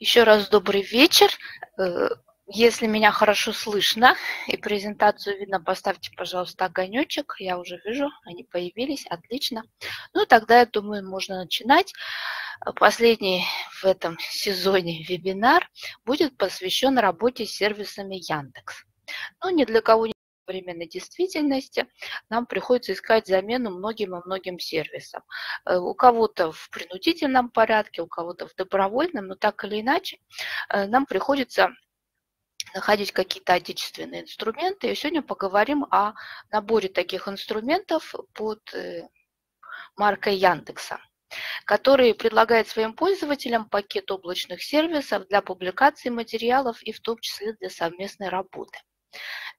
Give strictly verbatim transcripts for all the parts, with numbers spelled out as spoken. Еще раз добрый вечер. Если меня хорошо слышно и презентацию видно, поставьте, пожалуйста, огонечек. Я уже вижу, они появились. Отлично. Ну, тогда, я думаю, можно начинать. Последний в этом сезоне вебинар будет посвящен работе с сервисами Яндекс. Ну, ни для кого не современной действительности нам приходится искать замену многим и многим сервисам. У кого-то в принудительном порядке, у кого-то в добровольном, но так или иначе нам приходится находить какие-то отечественные инструменты. И сегодня поговорим о наборе таких инструментов под маркой Яндекса, который предлагает своим пользователям пакет облачных сервисов для публикации материалов и в том числе для совместной работы.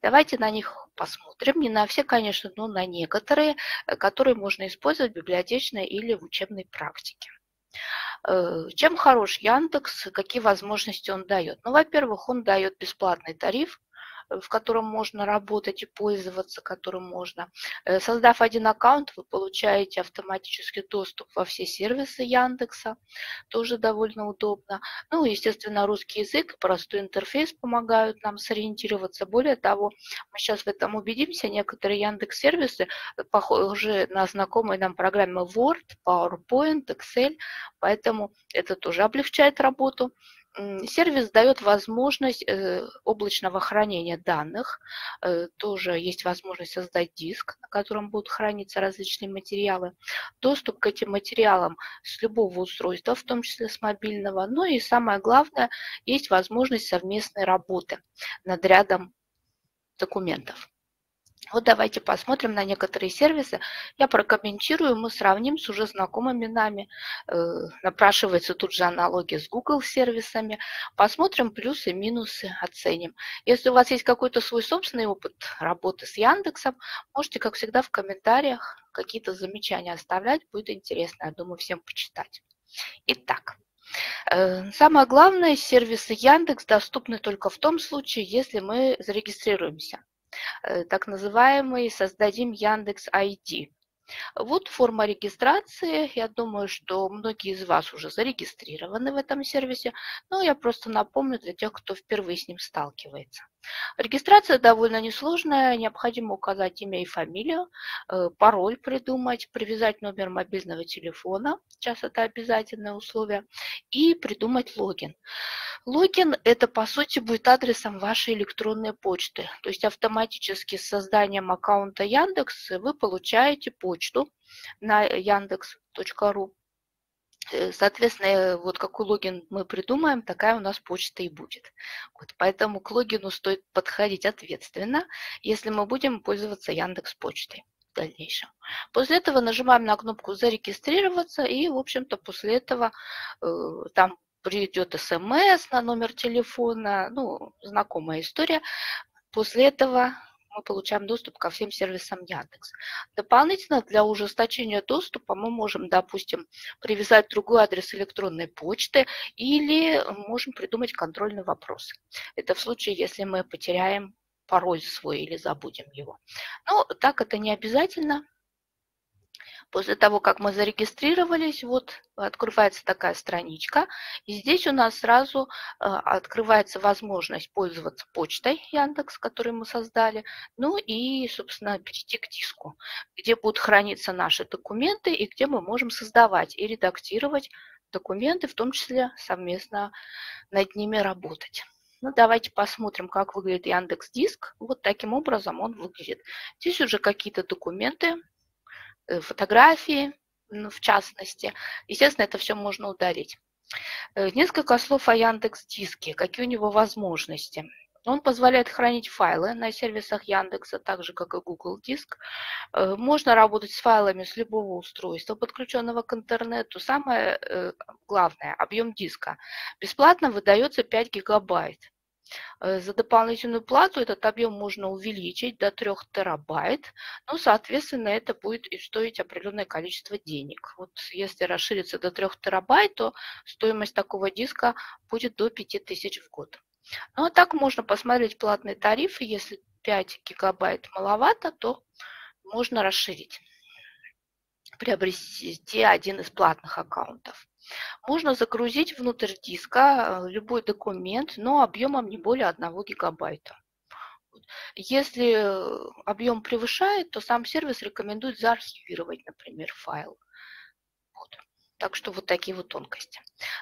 Давайте на них посмотрим. Не на все, конечно, но на некоторые, которые можно использовать в библиотечной или в учебной практике. Чем хорош Яндекс, какие возможности он дает? Ну, во-первых, он дает бесплатный тариф, в котором можно работать и пользоваться, которым можно. Создав один аккаунт, вы получаете автоматический доступ во все сервисы Яндекса. Тоже довольно удобно. Ну, естественно, русский язык, простой интерфейс помогают нам сориентироваться. Более того, мы сейчас в этом убедимся. Некоторые Яндекс-сервисы похожи на знакомые нам программы Word, PowerPoint, Excel. Поэтому это тоже облегчает работу. Сервис дает возможность облачного хранения данных. Тоже есть возможность создать диск, на котором будут храниться различные материалы. Доступ к этим материалам с любого устройства, в том числе с мобильного. Ну и самое главное, есть возможность совместной работы над рядом документов. Вот давайте посмотрим на некоторые сервисы. Я прокомментирую, мы сравним с уже знакомыми нами. Напрашивается тут же аналогия с Google сервисами. Посмотрим плюсы, минусы, оценим. Если у вас есть какой-то свой собственный опыт работы с Яндексом, можете, как всегда, в комментариях какие-то замечания оставлять. Будет интересно, я думаю, всем почитать. Итак. Самое главное, сервисы Яндекс доступны только в том случае, если мы зарегистрируемся. Так называемый «Создадим Яндекс.ай ди». Вот форма регистрации. Я думаю, что многие из вас уже зарегистрированы в этом сервисе, но я просто напомню для тех, кто впервые с ним сталкивается. Регистрация довольно несложная. Необходимо указать имя и фамилию, пароль придумать, привязать номер мобильного телефона. Сейчас это обязательное условие. И придумать логин. Логин – это, по сути, будет адресом вашей электронной почты. То есть автоматически с созданием аккаунта Яндекс вы получаете почту на яндекс точка ру. Соответственно, вот какой логин мы придумаем, такая у нас почта и будет. Вот, поэтому к логину стоит подходить ответственно, если мы будем пользоваться Яндекс.Почтой в дальнейшем. После этого нажимаем на кнопку «Зарегистрироваться» и, в общем-то, после этого э, там придет смс на номер телефона, ну, знакомая история. После этого мы получаем доступ ко всем сервисам Яндекс. Дополнительно для ужесточения доступа мы можем, допустим, привязать другой адрес электронной почты или можем придумать контрольный вопрос. Это в случае, если мы потеряем пароль свой или забудем его. Но так это не обязательно. После того, как мы зарегистрировались, вот открывается такая страничка. И здесь у нас сразу открывается возможность пользоваться почтой Яндекс, которую мы создали. Ну и, собственно, перейти к диску, где будут храниться наши документы и где мы можем создавать и редактировать документы, в том числе совместно над ними работать. Ну, давайте посмотрим, как выглядит Яндекс.Диск. Вот таким образом он выглядит. Здесь уже какие-то документы, фотографии, в частности. Естественно, это все можно удалить. Несколько слов о Яндекс.Диске. Какие у него возможности? Он позволяет хранить файлы на сервисах Яндекса, так же, как и Google Диск. Можно работать с файлами с любого устройства, подключенного к интернету. Самое главное – объем диска. Бесплатно выдается пять гигабайт. За дополнительную плату этот объем можно увеличить до трёх терабайт, но, соответственно, это будет и стоить определенное количество денег. Вот если расшириться до трёх терабайт, то стоимость такого диска будет до пяти тысяч в год. Ну а так можно посмотреть платные тарифы. Если пять гигабайт маловато, то можно расширить, приобрести один из платных аккаунтов. Можно загрузить внутрь диска любой документ, но объемом не более одного гигабайта. Если объем превышает, то сам сервис рекомендует заархивировать, например, файл. Вот. Так что вот такие вот тонкости.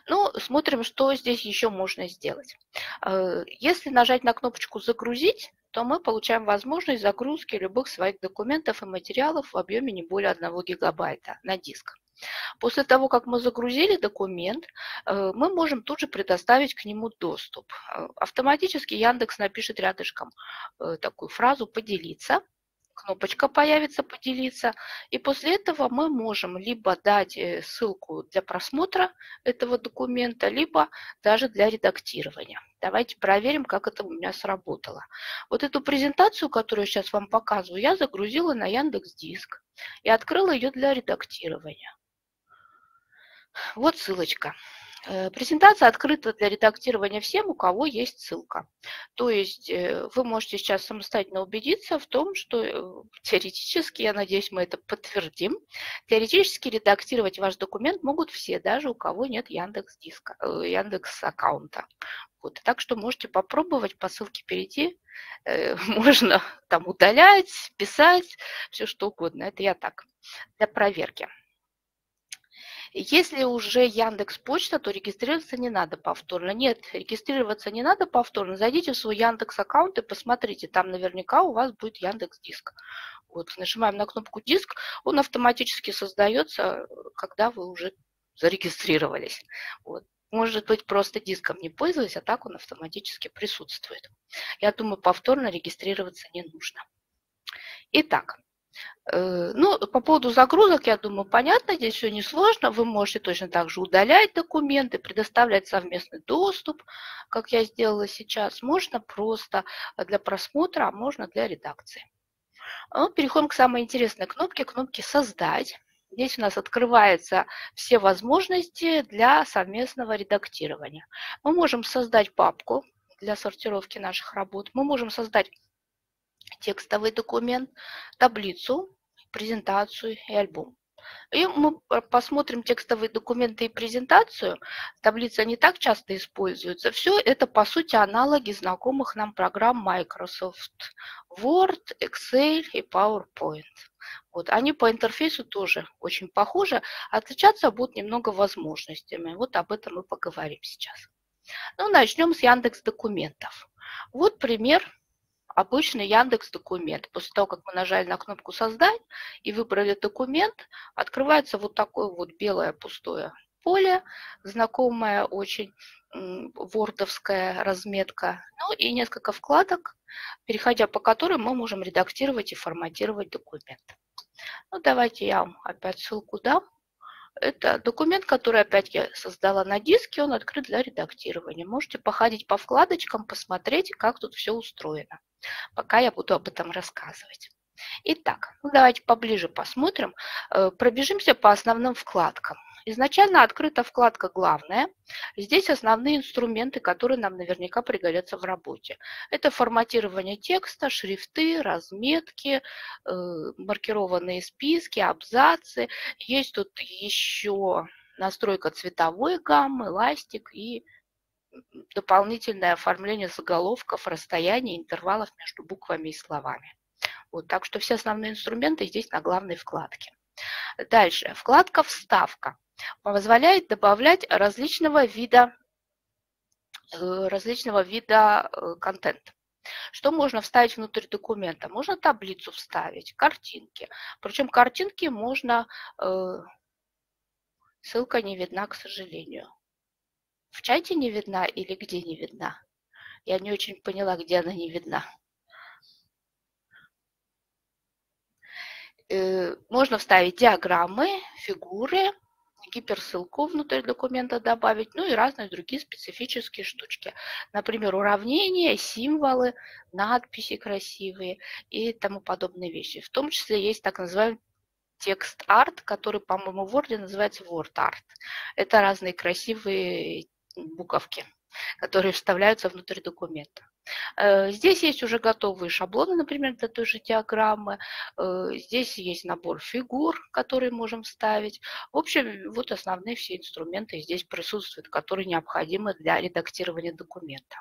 Ну, смотрим, что здесь еще можно сделать. Если нажать на кнопочку «Загрузить», то мы получаем возможность загрузки любых своих документов и материалов в объеме не более одного гигабайта на диск. После того, как мы загрузили документ, мы можем тут же предоставить к нему доступ. Автоматически Яндекс напишет рядышком такую фразу «Поделиться». Кнопочка появится «Поделиться». И после этого мы можем либо дать ссылку для просмотра этого документа, либо даже для редактирования. Давайте проверим, как это у меня сработало. Вот эту презентацию, которую я сейчас вам показываю, я загрузила на Яндекс.Диск и открыла ее для редактирования. Вот ссылочка. Презентация открыта для редактирования всем, у кого есть ссылка. То есть вы можете сейчас самостоятельно убедиться в том, что теоретически, я надеюсь, мы это подтвердим, теоретически редактировать ваш документ могут все, даже у кого нет Яндекс.Диска, Яндекс.Аккаунта. Вот. Так что можете попробовать по ссылке перейти. Можно там удалять, писать, все что угодно. Это я так, для проверки. Если уже Яндекс.Почта, то регистрироваться не надо повторно. Нет, регистрироваться не надо повторно. Зайдите в свой Яндекс.Аккаунт и посмотрите. Там наверняка у вас будет Яндекс.Диск. Вот, нажимаем на кнопку «Диск». Он автоматически создается, когда вы уже зарегистрировались. Вот. Может быть, просто диском не пользуюсь, а так он автоматически присутствует. Я думаю, повторно регистрироваться не нужно. Итак. Ну, по поводу загрузок, я думаю, понятно, здесь все несложно. Вы можете точно так же удалять документы, предоставлять совместный доступ, как я сделала сейчас. Можно просто для просмотра, а можно для редакции. Ну, переходим к самой интересной кнопке, кнопке «Создать». Здесь у нас открываются все возможности для совместного редактирования. Мы можем создать папку для сортировки наших работ. Мы можем создать текстовый документ, таблицу, презентацию и альбом. И мы посмотрим текстовые документы и презентацию. Таблица не так часто используется. Все это, по сути, аналоги знакомых нам программ Microsoft Word, Excel и PowerPoint. Вот, они по интерфейсу тоже очень похожи. Отличаться будут немного возможностями. Вот об этом мы поговорим сейчас. Ну, начнем с Яндекс.Документов. Вот пример. Обычный Яндекс.Документ. После того, как мы нажали на кнопку «Создать» и выбрали документ, открывается вот такое вот белое пустое поле, знакомая очень вордовская разметка, ну и несколько вкладок, переходя по которым мы можем редактировать и форматировать документ. Ну, давайте я вам опять ссылку дам. Это документ, который опять я создала на диске, он открыт для редактирования. Можете походить по вкладочкам, посмотреть, как тут все устроено. Пока я буду об этом рассказывать. Итак, ну давайте поближе посмотрим, пробежимся по основным вкладкам. Изначально открыта вкладка «Главное». Здесь основные инструменты, которые нам наверняка пригодятся в работе. Это форматирование текста, шрифты, разметки, маркированные списки, абзацы. Есть тут еще настройка цветовой гаммы, ластик и дополнительное оформление заголовков, расстояний, интервалов между буквами и словами. Вот, так что все основные инструменты здесь на главной вкладке. Дальше. Вкладка «Вставка» позволяет добавлять различного вида, различного вида контента. Что можно вставить внутрь документа? Можно таблицу вставить, картинки. Причем картинки можно... Ссылка не видна, к сожалению. В чате не видна или где не видна? Я не очень поняла, где она не видна. Можно вставить диаграммы, фигуры, гиперссылку внутрь документа добавить, ну и разные другие специфические штучки. Например, уравнения, символы, надписи красивые и тому подобные вещи. В том числе есть так называемый текст-арт, который, по-моему, в Word называется WordArt. Это разные красивые буковки, которые вставляются внутрь документа. Здесь есть уже готовые шаблоны, например, для той же диаграммы. Здесь есть набор фигур, которые можем вставить. В общем, вот основные все инструменты здесь присутствуют, которые необходимы для редактирования документа.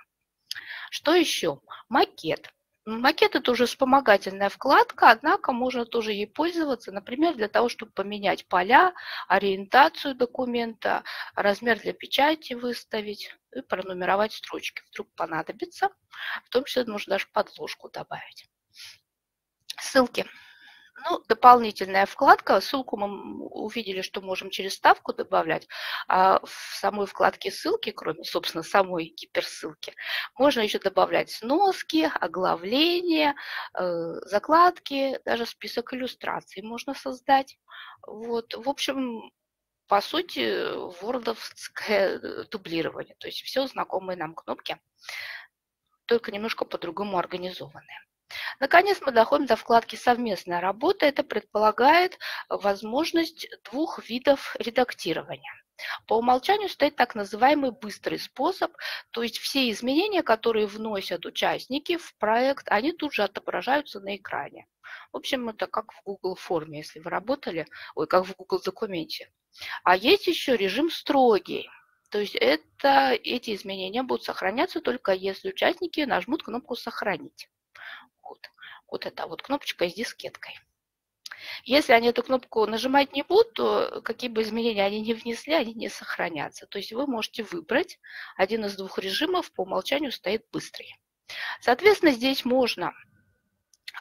Что еще? Макет. Макет – это уже вспомогательная вкладка, однако можно тоже ей пользоваться, например, для того, чтобы поменять поля, ориентацию документа, размер для печати выставить и пронумеровать строчки. Вдруг понадобится, в том числе можно даже подложку добавить. Ссылки. Ну, дополнительная вкладка. Ссылку мы увидели, что можем через ставку добавлять. А в самой вкладке ссылки, кроме, собственно, самой гиперссылки, можно еще добавлять сноски, оглавления, закладки, даже список иллюстраций можно создать. Вот, в общем, по сути, вордовское дублирование. То есть все знакомые нам кнопки, только немножко по-другому организованные. Наконец, мы доходим до вкладки «Совместная работа». Это предполагает возможность двух видов редактирования. По умолчанию стоит так называемый быстрый способ, то есть все изменения, которые вносят участники в проект, они тут же отображаются на экране. В общем, это как в Google Форме, если вы работали, ой, как в Google Документе. А есть еще режим «Строгий». То есть это, эти изменения будут сохраняться только если участники нажмут кнопку «Сохранить». Вот, вот эта вот кнопочка с дискеткой. Если они эту кнопку нажимать не будут, то какие бы изменения они ни внесли, они не сохранятся. То есть вы можете выбрать один из двух режимов, по умолчанию стоит быстрый. Соответственно, здесь можно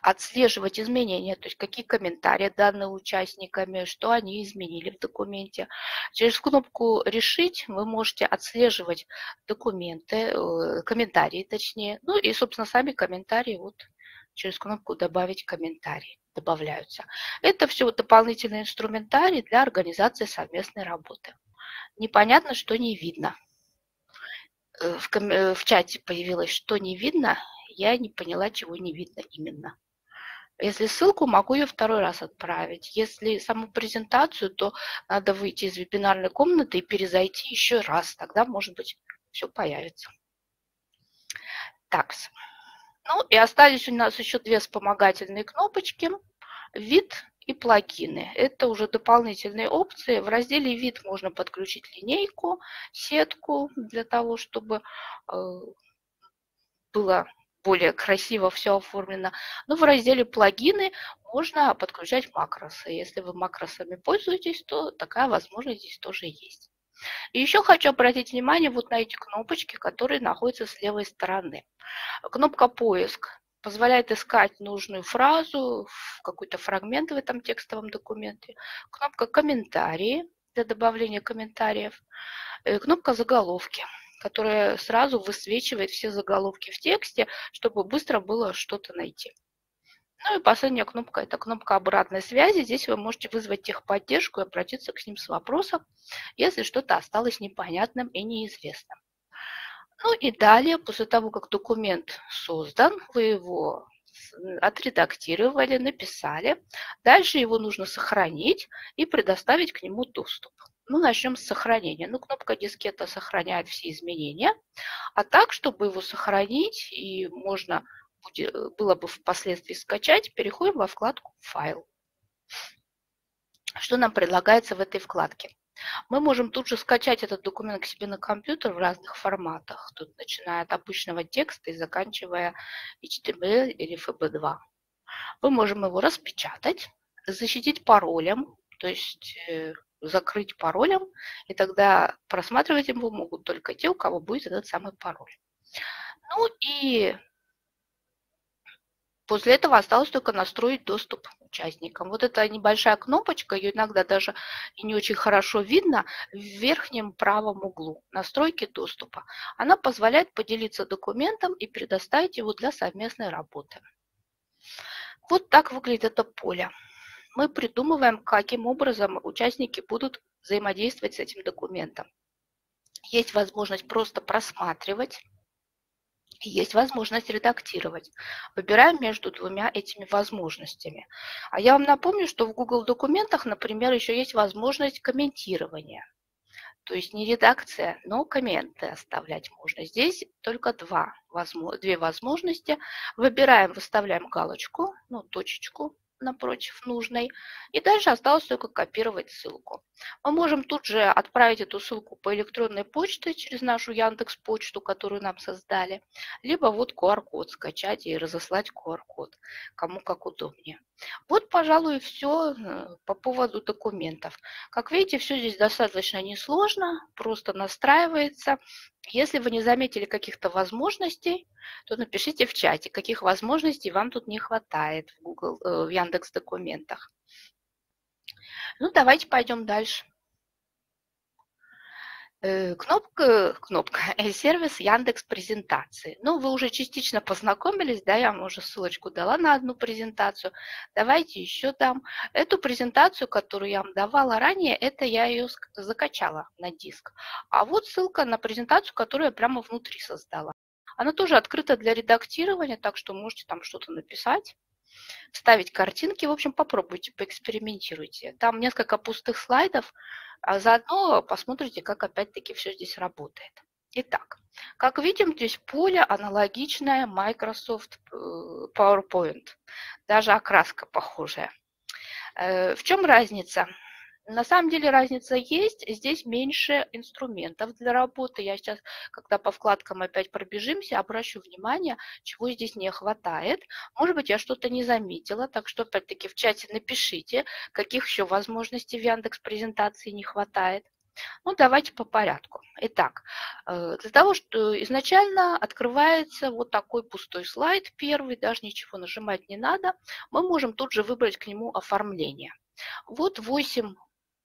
отслеживать изменения, то есть какие комментарии даны участниками, что они изменили в документе. Через кнопку «Решить» вы можете отслеживать документы, комментарии точнее, ну и, собственно, сами комментарии, вот через кнопку «Добавить комментарий» добавляются. Это все дополнительный инструментарий для организации совместной работы. Непонятно, что не видно. В, ком... в чате появилось «Что не видно», я не поняла, чего не видно именно. Если ссылку, могу ее второй раз отправить. Если саму презентацию, то надо выйти из вебинарной комнаты и перезайти еще раз. Тогда, может быть, все появится. Так. Ну и остались у нас еще две вспомогательные кнопочки. Вид и плагины. Это уже дополнительные опции. В разделе «Вид» можно подключить линейку, сетку, для того, чтобы было более красиво все оформлено. Но в разделе «Плагины» можно подключать макросы. Если вы макросами пользуетесь, то такая возможность здесь тоже есть. И еще хочу обратить внимание вот на эти кнопочки, которые находятся с левой стороны. Кнопка «Поиск» позволяет искать нужную фразу, какой-то фрагмент в этом текстовом документе. Кнопка «Комментарии» для добавления комментариев. И кнопка «Заголовки», которая сразу высвечивает все заголовки в тексте, чтобы быстро было что-то найти. Ну и последняя кнопка – это кнопка обратной связи. Здесь вы можете вызвать техподдержку и обратиться к ним с вопросом, если что-то осталось непонятным и неизвестным. Ну и далее, после того, как документ создан, вы его отредактировали, написали. Дальше его нужно сохранить и предоставить к нему доступ. Ну, начнем с сохранения. Ну, кнопка «Дискета» сохраняет все изменения. А так, чтобы его сохранить и можно было бы впоследствии скачать, переходим во вкладку «Файл». Что нам предлагается в этой вкладке? Мы можем тут же скачать этот документ к себе на компьютер в разных форматах. Тут начиная от обычного текста и заканчивая эйч ти эм эль или эф би два. Мы можем его распечатать, защитить паролем, то есть закрыть паролем, и тогда просматривать его могут только те, у кого будет этот самый пароль. Ну и после этого осталось только настроить доступ участникам. Вот эта небольшая кнопочка, ее иногда даже и не очень хорошо видно, в верхнем правом углу настройки доступа. Она позволяет поделиться документом и предоставить его для совместной работы. Вот так выглядит это поле. Мы придумываем, каким образом участники будут взаимодействовать с этим документом. Есть возможность просто просматривать, есть возможность редактировать. Выбираем между двумя этими возможностями. А я вам напомню, что в Google Документах, например, еще есть возможность комментирования. То есть не редакция, но комменты оставлять можно. Здесь только два, две возможности. Выбираем, выставляем галочку, ну, точечку напротив нужной. И дальше осталось только копировать ссылку. Мы можем тут же отправить эту ссылку по электронной почте через нашу Яндекс.Почту, которую нам создали. Либо вот ку ар код скачать и разослать ку ар код, кому как удобнее. Вот, пожалуй, все по поводу документов. Как видите, все здесь достаточно несложно, просто настраивается. Если вы не заметили каких-то возможностей, то напишите в чате, каких возможностей вам тут не хватает в Google, в Яндекс.Документах. Ну, давайте пойдем дальше. Кнопка, кнопка сервис Яндекс.Презентации. Ну, вы уже частично познакомились, да, я вам уже ссылочку дала на одну презентацию. Давайте еще дам. Эту презентацию, которую я вам давала ранее, это я ее закачала на диск. А вот ссылка на презентацию, которую я прямо внутри создала. Она тоже открыта для редактирования, так что можете там что-то написать, вставить картинки. В общем, попробуйте, поэкспериментируйте. Там несколько пустых слайдов, а заодно посмотрите, как опять-таки все здесь работает. Итак, как видим, здесь поле аналогичное Microsoft PowerPoint. Даже окраска похожая. В чем разница? На самом деле разница есть, здесь меньше инструментов для работы. Я сейчас, когда по вкладкам опять пробежимся, обращу внимание, чего здесь не хватает. Может быть, я что-то не заметила, так что опять-таки в чате напишите, каких еще возможностей в Яндекс.Презентации не хватает. Ну, давайте по порядку. Итак, для того, что изначально открывается вот такой пустой слайд, первый, даже ничего нажимать не надо, мы можем тут же выбрать к нему оформление. Вот восемь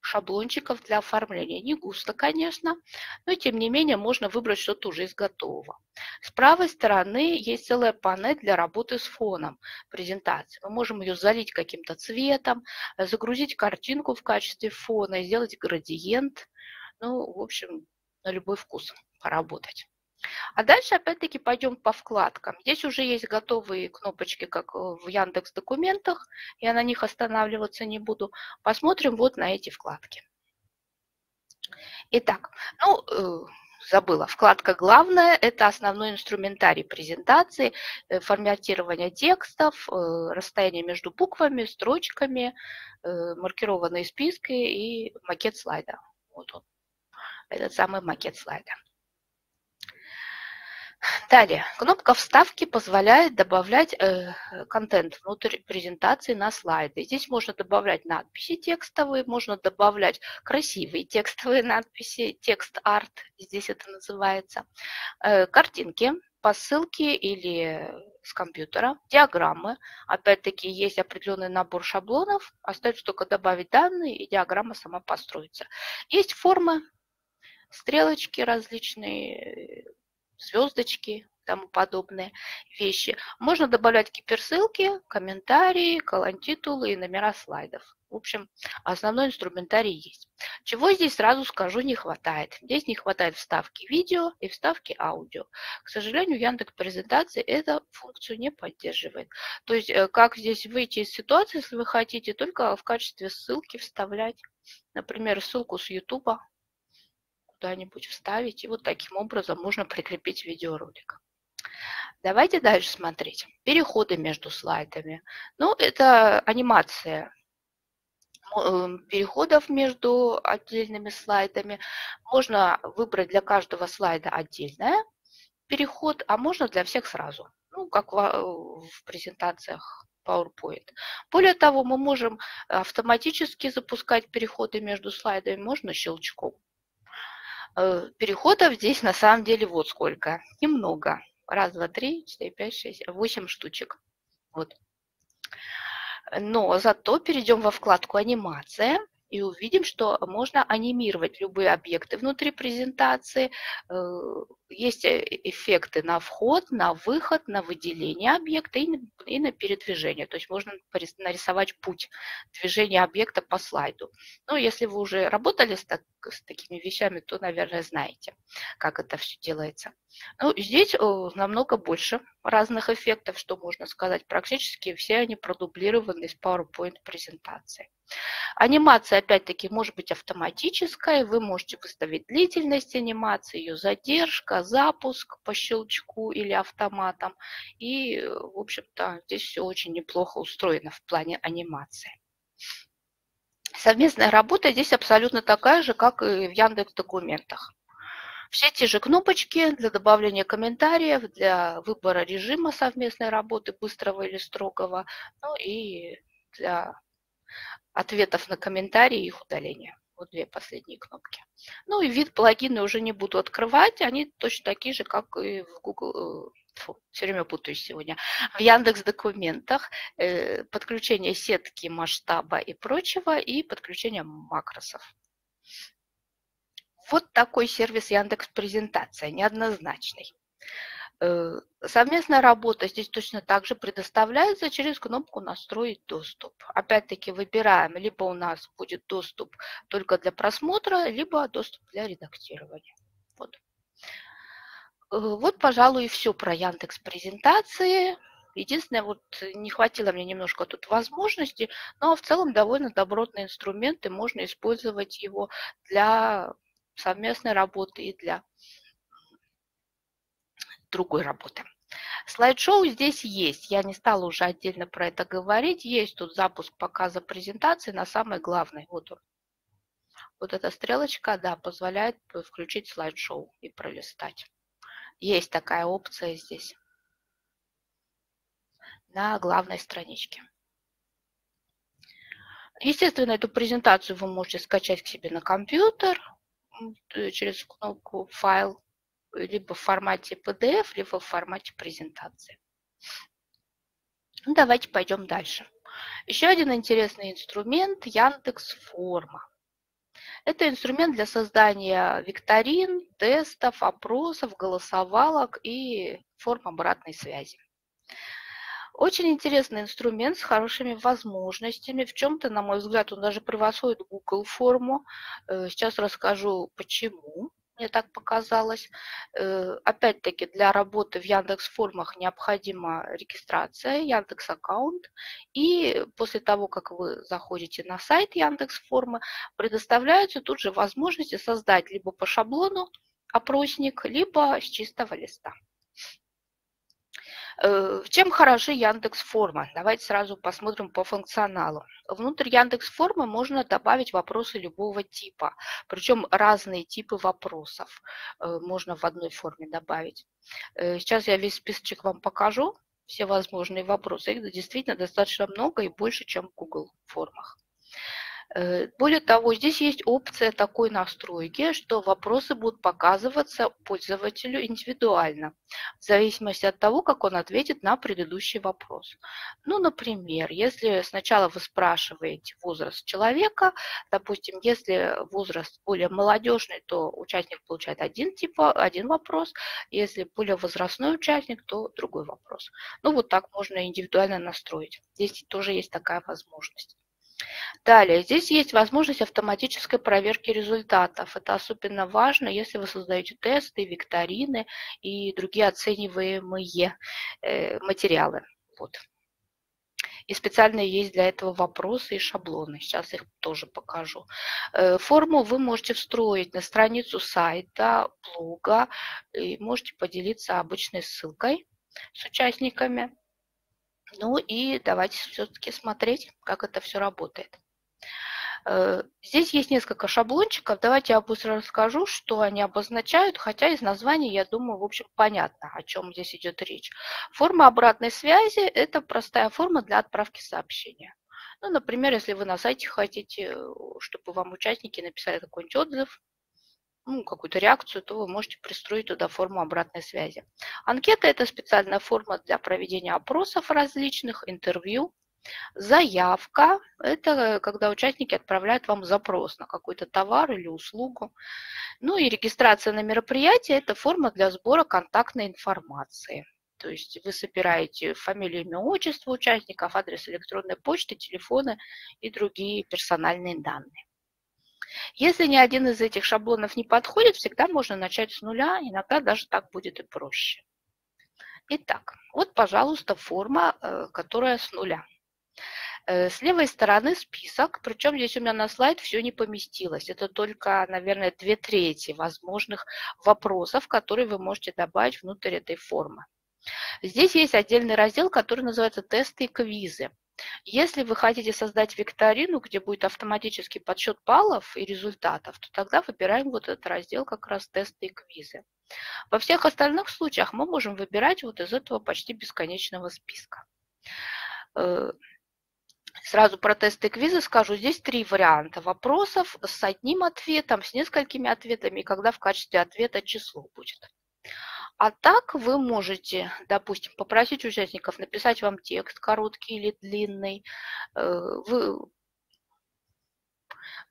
шаблончиков для оформления. Не густо, конечно, но тем не менее можно выбрать что-то уже из готового. С правой стороны есть целая панель для работы с фоном презентации. Мы можем ее залить каким-то цветом, загрузить картинку в качестве фона, сделать градиент. Ну, в общем, на любой вкус поработать. А дальше опять-таки пойдем по вкладкам. Здесь уже есть готовые кнопочки, как в Яндекс.Документах. Я на них останавливаться не буду. Посмотрим вот на эти вкладки. Итак, ну... Забыла. Вкладка «Главное» – это основной инструментарий презентации, форматирование текстов, расстояние между буквами, строчками, маркированные списки и макет слайда. Вот он, этот самый макет слайда. Далее, кнопка «Вставки» позволяет добавлять э, контент внутрь презентации на слайды. Здесь можно добавлять надписи текстовые, можно добавлять красивые текстовые надписи, текст-арт, здесь это называется, э, картинки по ссылке или с компьютера, диаграммы. Опять-таки есть определенный набор шаблонов, остается только добавить данные, и диаграмма сама построится. Есть формы, стрелочки различные, звездочки, тому подобные вещи. Можно добавлять гиперссылки, комментарии, колонн-титулы и номера слайдов. В общем, основной инструментарий есть. Чего здесь сразу скажу не хватает? Здесь не хватает вставки видео и вставки аудио. К сожалению, Яндекс.Презентации эту функцию не поддерживает. То есть, как здесь выйти из ситуации, если вы хотите, только в качестве ссылки вставлять, например, ссылку с YouTube, куда-нибудь вставить, и вот таким образом можно прикрепить видеоролик. Давайте дальше смотреть. Переходы между слайдами. Ну, это анимация переходов между отдельными слайдами. Можно выбрать для каждого слайда отдельный переход, а можно для всех сразу, ну, как в презентациях PowerPoint. Более того, мы можем автоматически запускать переходы между слайдами, можно щелчком. Переходов здесь на самом деле вот сколько. Немного. Раз, два, три, четыре, пять, шесть, восемь штучек. Вот. Но зато перейдем во вкладку «Анимация» и увидим, что можно анимировать любые объекты внутри презентации. Есть эффекты на вход, на выход, на выделение объекта и на передвижение. То есть можно нарисовать путь движения объекта по слайду. Ну, если вы уже работали с, так, с такими вещами, то, наверное, знаете, как это все делается. Ну, здесь намного больше разных эффектов, что можно сказать. Практически все они продублированы из PowerPoint презентации. Анимация, опять-таки, может быть автоматическая. Вы можете выставить длительность анимации, ее задержка, запуск по щелчку или автоматом. И, в общем-то, здесь все очень неплохо устроено в плане анимации. Совместная работа здесь абсолютно такая же, как и в Яндекс.Документах. Все те же кнопочки для добавления комментариев, для выбора режима совместной работы, быстрого или строгого, ну и для ответов на комментарии и их удаления. Вот две последние кнопки. Ну и вид плагины уже не буду открывать, они точно такие же, как и в Google... Фу, все время путаюсь сегодня. В Яндекс.Документах э, подключение сетки, масштаба и прочего, и подключение макросов. Вот такой сервис Яндекс.Презентация, неоднозначный. Э, совместная работа здесь точно так же предоставляется через кнопку «Настроить доступ». Опять-таки выбираем, либо у нас будет доступ только для просмотра, либо доступ для редактирования. Вот. Вот, пожалуй, и все про Яндекс.Презентации. Единственное, вот не хватило мне немножко тут возможностей, но в целом довольно добротный инструмент, и можно использовать его для совместной работы и для другой работы. Слайд-шоу здесь есть, я не стала уже отдельно про это говорить. Есть тут запуск показа презентации на самой главной. Вот он. Вот эта стрелочка, да, позволяет включить слайд-шоу и пролистать. Есть такая опция здесь, на главной страничке. Естественно, эту презентацию вы можете скачать к себе на компьютер через кнопку «Файл», либо в формате пи ди эф, либо в формате презентации. Ну, давайте пойдем дальше. Еще один интересный инструмент – Яндекс.Форма. Это инструмент для создания викторин, тестов, опросов, голосовалок и форм обратной связи. Очень интересный инструмент с хорошими возможностями. В чем-то, на мой взгляд, он даже превосходит Google форму. Сейчас расскажу, почему мне так показалось. Опять-таки, для работы в Яндекс.Формах необходима регистрация, Яндекс.Аккаунт. И после того, как вы заходите на сайт Яндекс.Формы, предоставляются тут же возможности создать либо по шаблону опросник, либо с чистого листа. Чем хороши Яндекс.Форма? Давайте сразу посмотрим по функционалу. Внутрь Яндекс.Формы можно добавить вопросы любого типа, причем разные типы вопросов можно в одной форме добавить. Сейчас я весь списочек вам покажу, все возможные вопросы. Их действительно достаточно много и больше, чем в Google формах. Более того, здесь есть опция такой настройки, что вопросы будут показываться пользователю индивидуально, в зависимости от того, как он ответит на предыдущий вопрос. Ну, например, если сначала вы спрашиваете возраст человека, допустим, если возраст более молодежный, то участник получает один, типа, один вопрос, если более возрастной участник, то другой вопрос. Ну, вот так можно индивидуально настроить. Здесь тоже есть такая возможность. Далее, здесь есть возможность автоматической проверки результатов. Это особенно важно, если вы создаете тесты, викторины и другие оцениваемые э, материалы. Вот. И специально есть для этого вопросы и шаблоны. Сейчас их тоже покажу. Форму вы можете встроить на страницу сайта, блога, и можете поделиться обычной ссылкой с участниками. Ну и давайте все-таки смотреть, как это все работает. Здесь есть несколько шаблончиков. Давайте я быстро расскажу, что они обозначают, хотя из названия, я думаю, в общем, понятно, о чем здесь идет речь. Форма обратной связи – это простая форма для отправки сообщения. Ну, например, если вы на сайте хотите, чтобы вам участники написали какой-нибудь отзыв, ну, какую-то реакцию, то вы можете пристроить туда форму обратной связи. Анкета – это специальная форма для проведения опросов различных, интервью. Заявка – это когда участники отправляют вам запрос на какой-то товар или услугу. Ну и регистрация на мероприятие – это форма для сбора контактной информации. То есть вы собираете фамилию, имя, отчество участников, адрес электронной почты, телефоны и другие персональные данные. Если ни один из этих шаблонов не подходит, всегда можно начать с нуля, иногда даже так будет и проще. Итак, вот, пожалуйста, форма, которая с нуля. С левой стороны список, причем здесь у меня на слайд все не поместилось. Это только, наверное, две трети возможных вопросов, которые вы можете добавить внутрь этой формы. Здесь есть отдельный раздел, который называется «Тесты и квизы». Если вы хотите создать викторину, где будет автоматический подсчет баллов и результатов, то тогда выбираем вот этот раздел как раз «Тесты и квизы». Во всех остальных случаях мы можем выбирать вот из этого почти бесконечного списка. Сразу про тесты и квизы скажу. Здесь три варианта вопросов с одним ответом, с несколькими ответами, и когда в качестве ответа число будет. А так вы можете, допустим, попросить участников написать вам текст, короткий или длинный, вы,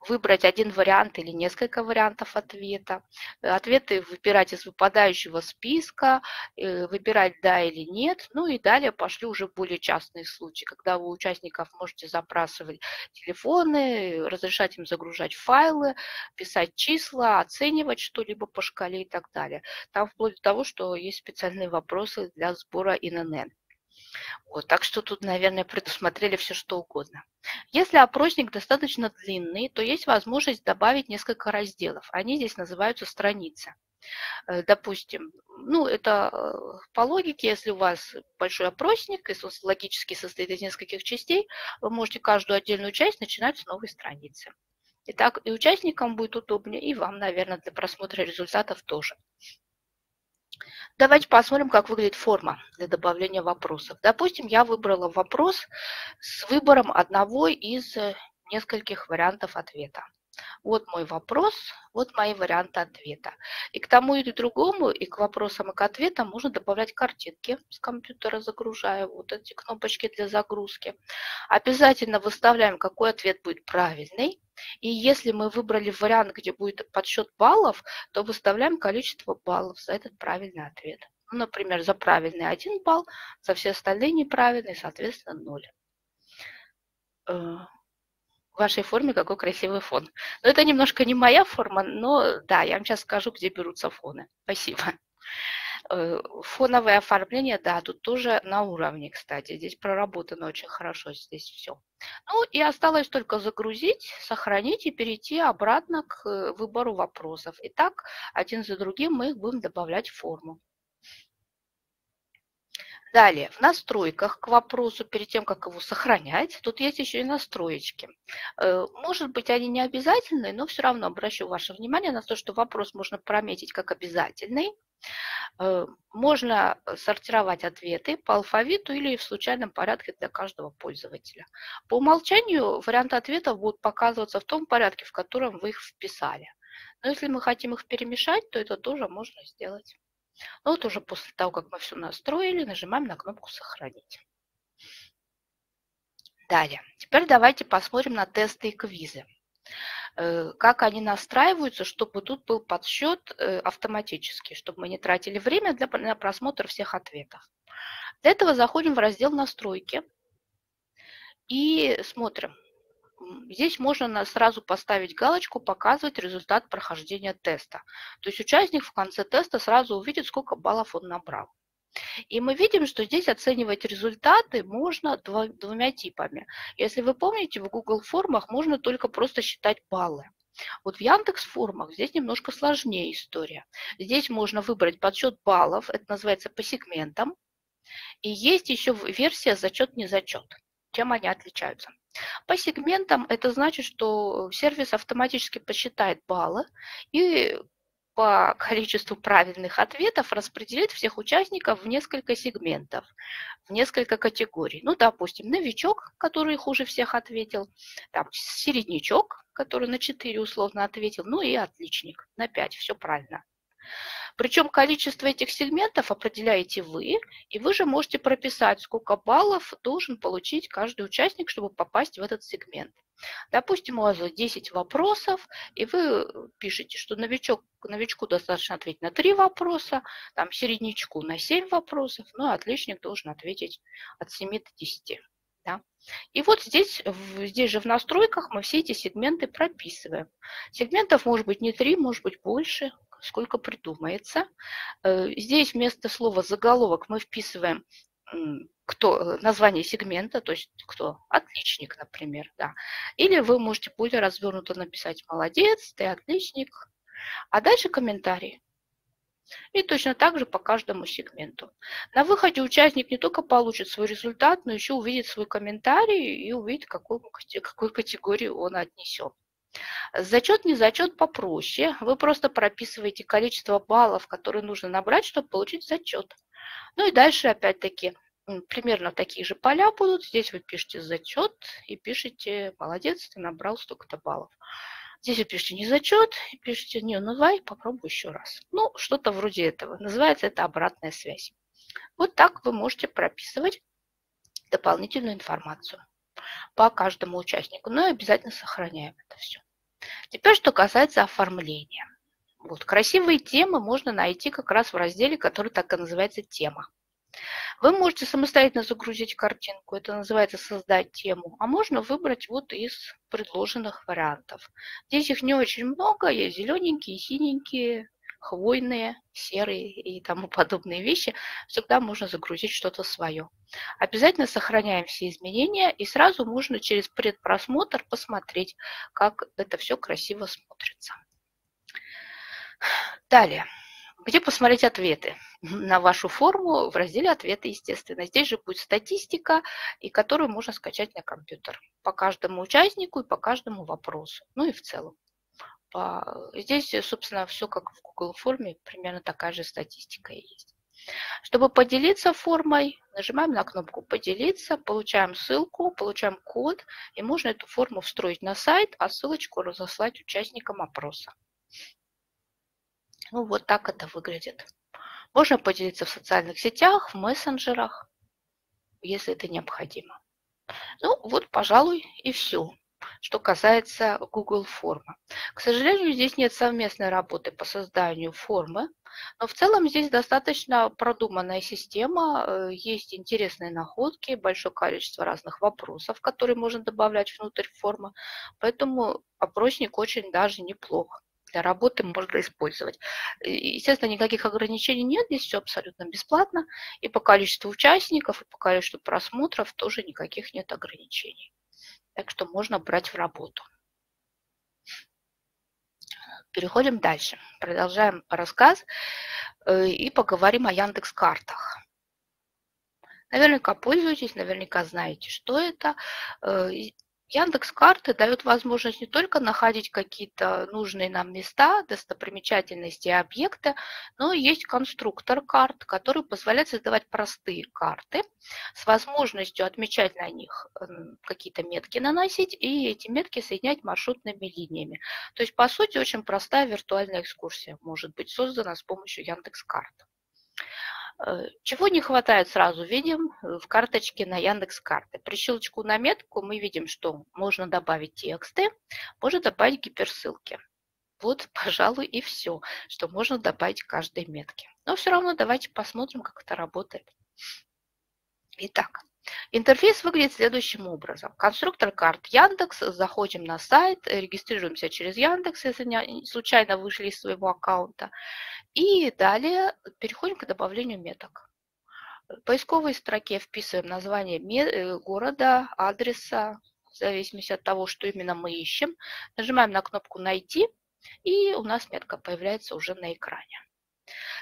выбрать один вариант или несколько вариантов ответа. Ответы выбирать из выпадающего списка, выбирать «да» или «нет». Ну и далее пошли уже более частные случаи, когда вы участников можете запрашивать телефоны, разрешать им загружать файлы, писать числа, оценивать что-либо по шкале и так далее. Там вплоть до того, что есть специальные вопросы для сбора ИНН. Вот, так что тут, наверное, предусмотрели все, что угодно. Если опросник достаточно длинный, то есть возможность добавить несколько разделов. Они здесь называются страницы. Допустим, ну это по логике, если у вас большой опросник, если он логически состоит из нескольких частей, вы можете каждую отдельную часть начинать с новой страницы. И так и участникам будет удобнее, и вам, наверное, для просмотра результатов тоже. Давайте посмотрим, как выглядит форма для добавления вопросов. Допустим, я выбрала вопрос с выбором одного из нескольких вариантов ответа. Вот мой вопрос, вот мои варианты ответа. И к тому и другому, и к вопросам, и к ответам можно добавлять картинки с компьютера, загружая вот эти кнопочки для загрузки. Обязательно выставляем, какой ответ будет правильный. И если мы выбрали вариант, где будет подсчет баллов, то выставляем количество баллов за этот правильный ответ. Ну, например, за правильный один балл, за все остальные неправильные, соответственно, ноль. В вашей форме какой красивый фон. Но это немножко не моя форма, но да, я вам сейчас скажу, где берутся фоны. Спасибо. Фоновое оформление, да, тут тоже на уровне, кстати. Здесь проработано очень хорошо, здесь все. Ну и осталось только загрузить, сохранить и перейти обратно к выбору вопросов. И так, один за другим мы их будем добавлять в форму. Далее, в настройках к вопросу, перед тем, как его сохранять, тут есть еще и настроечки. Может быть, они не обязательны, но все равно обращу ваше внимание на то, что вопрос можно прометить как обязательный. Можно сортировать ответы по алфавиту или в случайном порядке для каждого пользователя. По умолчанию варианты ответов будут показываться в том порядке, в котором вы их вписали. Но если мы хотим их перемешать, то это тоже можно сделать. Но вот уже после того, как мы все настроили, нажимаем на кнопку «Сохранить». Далее. Теперь давайте посмотрим на тесты и квизы. Как они настраиваются, чтобы тут был подсчет автоматически, чтобы мы не тратили время для, на просмотр всех ответов. Для этого заходим в раздел «Настройки» и смотрим. Здесь можно сразу поставить галочку «Показывать результат прохождения теста». То есть участник в конце теста сразу увидит, сколько баллов он набрал. И мы видим, что здесь оценивать результаты можно двумя типами. Если вы помните, в Google формах можно только просто считать баллы. Вот в Яндекс.Формах здесь немножко сложнее история. Здесь можно выбрать подсчет баллов, это называется по сегментам. И есть еще версия зачет-незачет. Чем они отличаются? По сегментам это значит, что сервис автоматически посчитает баллы и по количеству правильных ответов распределит всех участников в несколько сегментов, в несколько категорий. Ну, допустим, новичок, который хуже всех ответил, там, середнячок, который на четыре условно ответил, ну и отличник на пять, все правильно. Причем количество этих сегментов определяете вы, и вы же можете прописать, сколько баллов должен получить каждый участник, чтобы попасть в этот сегмент. Допустим, у вас десять вопросов, и вы пишете, что новичок, новичку достаточно ответить на три вопроса, там, середнячку на семь вопросов, ну и отличник должен ответить от семи до десяти. Да? И вот здесь, здесь же в настройках мы все эти сегменты прописываем. Сегментов может быть не три, может быть больше, сколько придумается. Здесь вместо слова «заголовок» мы вписываем кто, название сегмента, то есть кто, отличник, например, да. Или вы можете более развернуто написать «молодец», «ты отличник», а дальше комментарий. И точно так же по каждому сегменту. На выходе участник не только получит свой результат, но еще увидит свой комментарий и увидит, какую, какую категорию он отнесен. Зачет, не зачет попроще. Вы просто прописываете количество баллов, которые нужно набрать, чтобы получить зачет. Ну и дальше опять-таки примерно такие же поля будут. Здесь вы пишете зачет и пишете «молодец, ты набрал столько-то баллов». Здесь вы пишете «не зачет», и пишете «не, ну давай, попробуй еще раз». Ну, что-то вроде этого. Называется это обратная связь. Вот так вы можете прописывать дополнительную информацию по каждому участнику. Но обязательно сохраняем это все. Теперь, что касается оформления. Вот, красивые темы можно найти как раз в разделе, который так и называется «Тема». Вы можете самостоятельно загрузить картинку, это называется «Создать тему», а можно выбрать вот из предложенных вариантов. Здесь их не очень много, есть зелененькие, синенькие, хвойные, серые и тому подобные вещи. Всегда можно загрузить что-то свое. Обязательно сохраняем все изменения, и сразу можно через предпросмотр посмотреть, как это все красиво смотрится. Далее. Где посмотреть ответы на вашу форму? В разделе «Ответы», естественно. Здесь же будет статистика, и которую можно скачать на компьютер по каждому участнику и по каждому вопросу, ну и в целом. Здесь, собственно, все как в Google форме, примерно такая же статистика и есть. Чтобы поделиться формой, нажимаем на кнопку «Поделиться», получаем ссылку, получаем код, и можно эту форму встроить на сайт, а ссылочку разослать участникам опроса. Ну, вот так это выглядит. Можно поделиться в социальных сетях, в мессенджерах, если это необходимо. Ну, вот, пожалуй, и все, что касается Google формы. К сожалению, здесь нет совместной работы по созданию формы, но в целом здесь достаточно продуманная система, есть интересные находки, большое количество разных вопросов, которые можно добавлять внутрь формы, поэтому опросник очень даже неплох. Для работы можно использовать. Естественно, никаких ограничений нет, здесь все абсолютно бесплатно. И по количеству участников, и по количеству просмотров тоже никаких нет ограничений. Так что можно брать в работу. Переходим дальше. Продолжаем рассказ и поговорим о Яндекс.Картах. Наверняка пользуетесь, наверняка знаете, что это. Яндекс.Карты дает возможность не только находить какие-то нужные нам места, достопримечательности и объекты, но и есть конструктор карт, который позволяет создавать простые карты с возможностью отмечать на них какие-то метки наносить и эти метки соединять маршрутными линиями. То есть, по сути, очень простая виртуальная экскурсия может быть создана с помощью Яндекс.Карт. Чего не хватает, сразу видим в карточке на Яндекс.Карты. При щелчку на метку мы видим, что можно добавить тексты, можно добавить гиперссылки. Вот, пожалуй, и все, что можно добавить к каждой метке. Но все равно давайте посмотрим, как это работает. Итак, интерфейс выглядит следующим образом. Конструктор карт Яндекс. Заходим на сайт, регистрируемся через Яндекс, если не случайно вышли из своего аккаунта. И далее переходим к добавлению меток. В поисковой строке вписываем название города, адреса, в зависимости от того, что именно мы ищем. Нажимаем на кнопку «Найти», и у нас метка появляется уже на экране.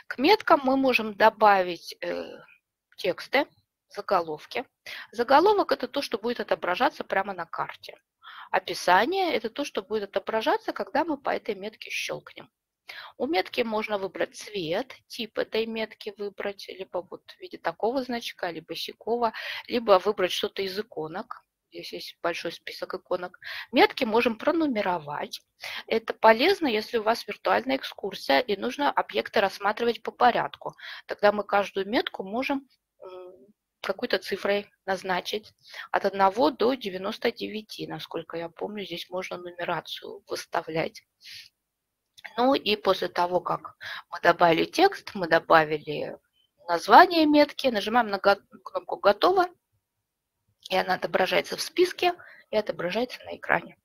К меткам мы можем добавить тексты. Заголовки. Заголовок – это то, что будет отображаться прямо на карте. Описание – это то, что будет отображаться, когда мы по этой метке щелкнем. У метки можно выбрать цвет, тип этой метки выбрать, либо вот в виде такого значка, либо сякого, либо выбрать что-то из иконок. Здесь есть большой список иконок. Метки можем пронумеровать. Это полезно, если у вас виртуальная экскурсия, и нужно объекты рассматривать по порядку. Тогда мы каждую метку можем какой-то цифрой назначить от одного до девяноста девяти, насколько я помню, здесь можно нумерацию выставлять. Ну и после того, как мы добавили текст, мы добавили название метки, нажимаем на кнопку «Готово», и она отображается в списке и отображается на экране.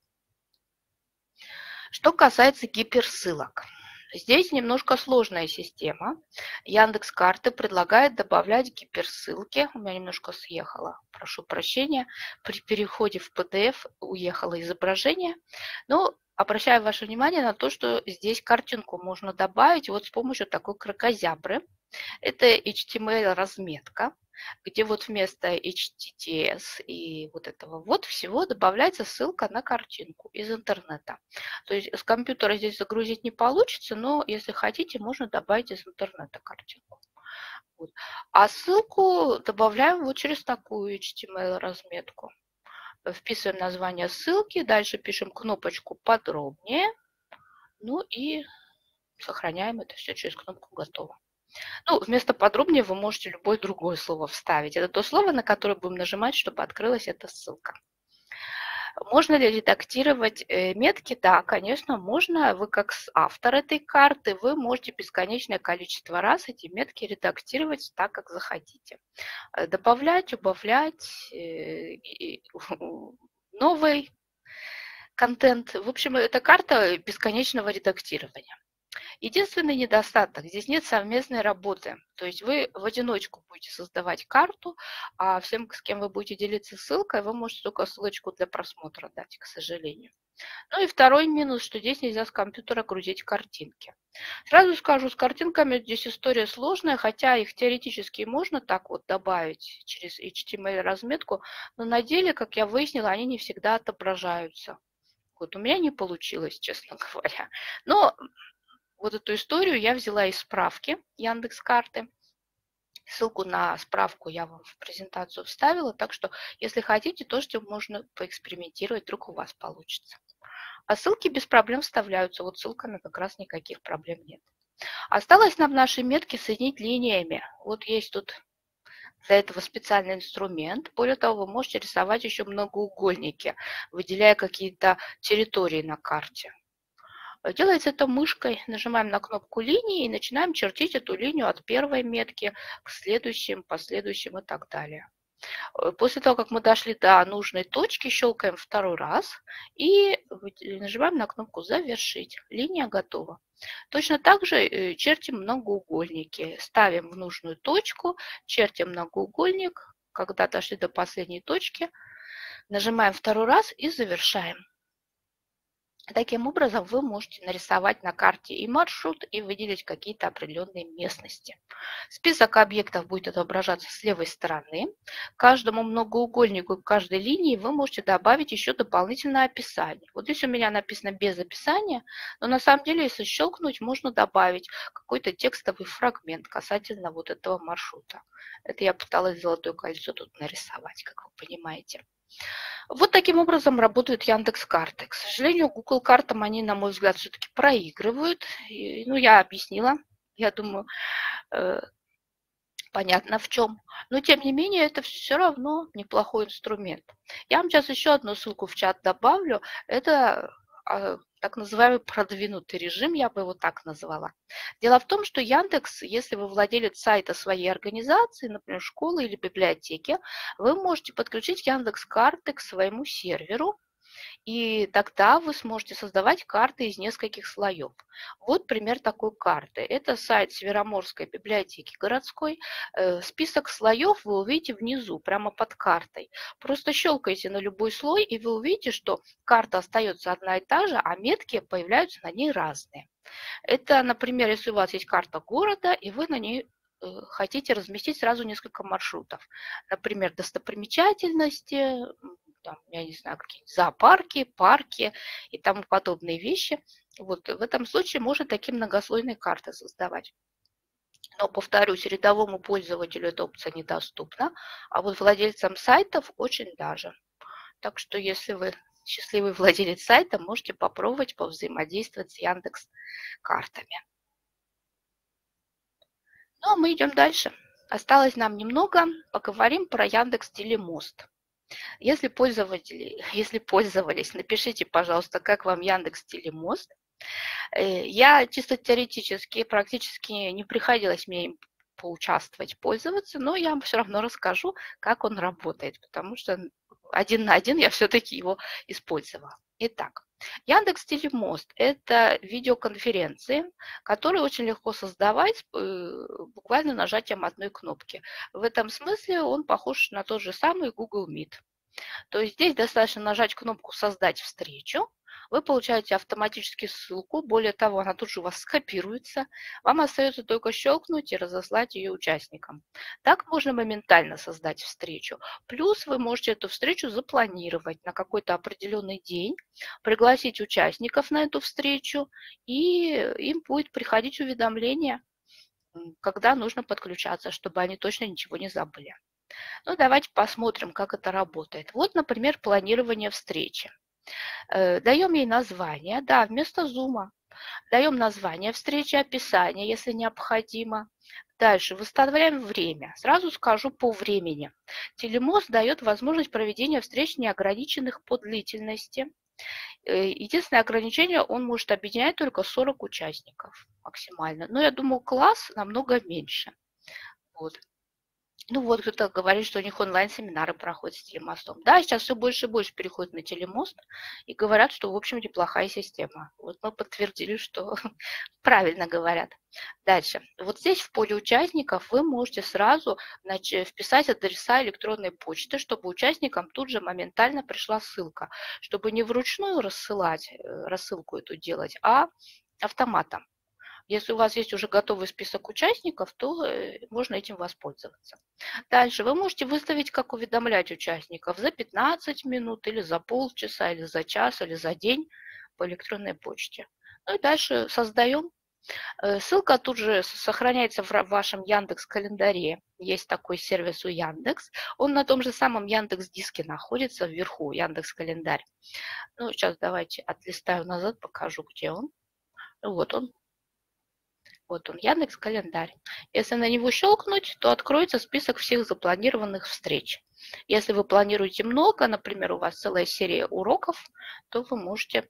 Что касается гиперссылок. Здесь немножко сложная система. Яндекс.Карты предлагает добавлять гиперссылки. У меня немножко съехало, прошу прощения. При переходе в пэ дэ эф уехало изображение. Но обращаю ваше внимание на то, что здесь картинку можно добавить вот с помощью такой кракозябры. Это эйч ти эм эль-разметка, где вот вместо эйч ти ти пи эс и вот этого вот всего добавляется ссылка на картинку из интернета. То есть с компьютера здесь загрузить не получится, но если хотите, можно добавить из интернета картинку. Вот. А ссылку добавляем вот через такую эйч ти эм эль-разметку. Вписываем название ссылки, дальше пишем кнопочку «Подробнее», ну и сохраняем это все через кнопку «Готово». Ну, вместо «подробнее» вы можете любое другое слово вставить. Это то слово, на которое будем нажимать, чтобы открылась эта ссылка. Можно ли редактировать метки? Да, конечно, можно. Вы как автор этой карты, вы можете бесконечное количество раз эти метки редактировать так, как захотите. Добавлять, убавлять, новый контент. В общем, это карта бесконечного редактирования. Единственный недостаток – здесь нет совместной работы. То есть вы в одиночку будете создавать карту, а всем, с кем вы будете делиться ссылкой, вы можете только ссылочку для просмотра дать, к сожалению. Ну и второй минус, что здесь нельзя с компьютера грузить картинки. Сразу скажу, с картинками здесь история сложная, хотя их теоретически можно так вот добавить через эйч ти эм эль-разметку, но на деле, как я выяснила, они не всегда отображаются. Вот у меня не получилось, честно говоря. Но... вот эту историю я взяла из справки Яндекс.Карты. Ссылку на справку я вам в презентацию вставила, так что, если хотите, тоже можно поэкспериментировать, вдруг у вас получится. А ссылки без проблем вставляются, вот ссылками как раз никаких проблем нет. Осталось нам наши метки соединить линиями. Вот есть тут для этого специальный инструмент. Более того, вы можете рисовать еще многоугольники, выделяя какие-то территории на карте. Делается это мышкой, нажимаем на кнопку линии и начинаем чертить эту линию от первой метки к следующим, последующим и так далее. После того, как мы дошли до нужной точки, щелкаем второй раз и нажимаем на кнопку «Завершить». Линия готова. Точно так же чертим многоугольники. Ставим в нужную точку, чертим многоугольник. Когда дошли до последней точки, нажимаем второй раз и завершаем. Таким образом вы можете нарисовать на карте и маршрут, и выделить какие-то определенные местности. Список объектов будет отображаться с левой стороны. К каждому многоугольнику, к каждой линии вы можете добавить еще дополнительное описание. Вот здесь у меня написано без описания, но на самом деле, если щелкнуть, можно добавить какой-то текстовый фрагмент касательно вот этого маршрута. Это я пыталась золотое кольцо тут нарисовать, как вы понимаете. Вот таким образом работают Яндекс.Карты. К сожалению, Google картам они, на мой взгляд, все-таки проигрывают. И, ну, я объяснила, я думаю, э, понятно в чем. Но, тем не менее, это все равно неплохой инструмент. Я вам сейчас еще одну ссылку в чат добавлю. Это... Э, так называемый продвинутый режим, я бы его так назвала. Дело в том, что Яндекс, если вы владелец сайта своей организации, например, школы или библиотеки, вы можете подключить Яндекс.Карты к своему серверу, и тогда вы сможете создавать карты из нескольких слоев. Вот пример такой карты. Это сайт Североморской библиотеки городской. Список слоев вы увидите внизу, прямо под картой. Просто щелкайте на любой слой, и вы увидите, что карта остается одна и та же, а метки появляются на ней разные. Это, например, если у вас есть карта города, и вы на ней хотите разместить сразу несколько маршрутов. Например, достопримечательности, там, я не знаю, какие-нибудь зоопарки, парки и тому подобные вещи. Вот в этом случае можно такие многослойные карты создавать. Но, повторюсь, рядовому пользователю эта опция недоступна, а вот владельцам сайтов очень даже. Так что, если вы счастливый владелец сайта, можете попробовать повзаимодействовать с Яндекс.Картами. Ну, а мы идем дальше. Осталось нам немного. Поговорим про Яндекс.Телемост. Если пользователи, если пользовались, напишите, пожалуйста, как вам Яндекс.Телемост. Я чисто теоретически, практически не приходилось мне им поучаствовать, пользоваться, но я вам все равно расскажу, как он работает, потому что один на один я все-таки его использовала. Итак, Яндекс.Телемост – это видеоконференции, которые очень легко создавать буквально нажатием одной кнопки. В этом смысле он похож на тот же самый Google Meet. То есть здесь достаточно нажать кнопку «Создать встречу», вы получаете автоматически ссылку, более того, она тут же у вас скопируется, вам остается только щелкнуть и разослать ее участникам. Так можно моментально создать встречу. Плюс вы можете эту встречу запланировать на какой-то определенный день, пригласить участников на эту встречу, и им будет приходить уведомление, когда нужно подключаться, чтобы они точно ничего не забыли. Ну, давайте посмотрим, как это работает. Вот, например, планирование встречи. Даем ей название, да, вместо зума. Даем название встречи, описание, если необходимо. Дальше выставляем время. Сразу скажу по времени. Телемост дает возможность проведения встреч, неограниченных по длительности. Единственное ограничение, он может объединять только сорок участников максимально. Но я думаю, класс намного меньше. Вот. Ну вот, кто-то говорит, что у них онлайн-семинары проходят с телемостом. Да, сейчас все больше и больше переходят на телемост и говорят, что, в общем, неплохая система. Вот мы подтвердили, что правильно говорят. Дальше. Вот здесь в поле участников вы можете сразу вписать адреса электронной почты, чтобы участникам тут же моментально пришла ссылка, чтобы не вручную рассылать, рассылку эту делать, а автоматом. Если у вас есть уже готовый список участников, то можно этим воспользоваться. Дальше вы можете выставить, как уведомлять участников за пятнадцать минут, или за полчаса, или за час, или за день по электронной почте. Ну и дальше создаем. Ссылка тут же сохраняется в вашем Яндекс.Календаре. Есть такой сервис у Яндекс. Он на том же самом Яндекс.Диске находится вверху, Яндекс.Календарь. Ну, сейчас давайте отлистаю назад, покажу, где он. Вот он. Вот он, Яндекс.Календарь. Если на него щелкнуть, то откроется список всех запланированных встреч. Если вы планируете много, например, у вас целая серия уроков, то вы можете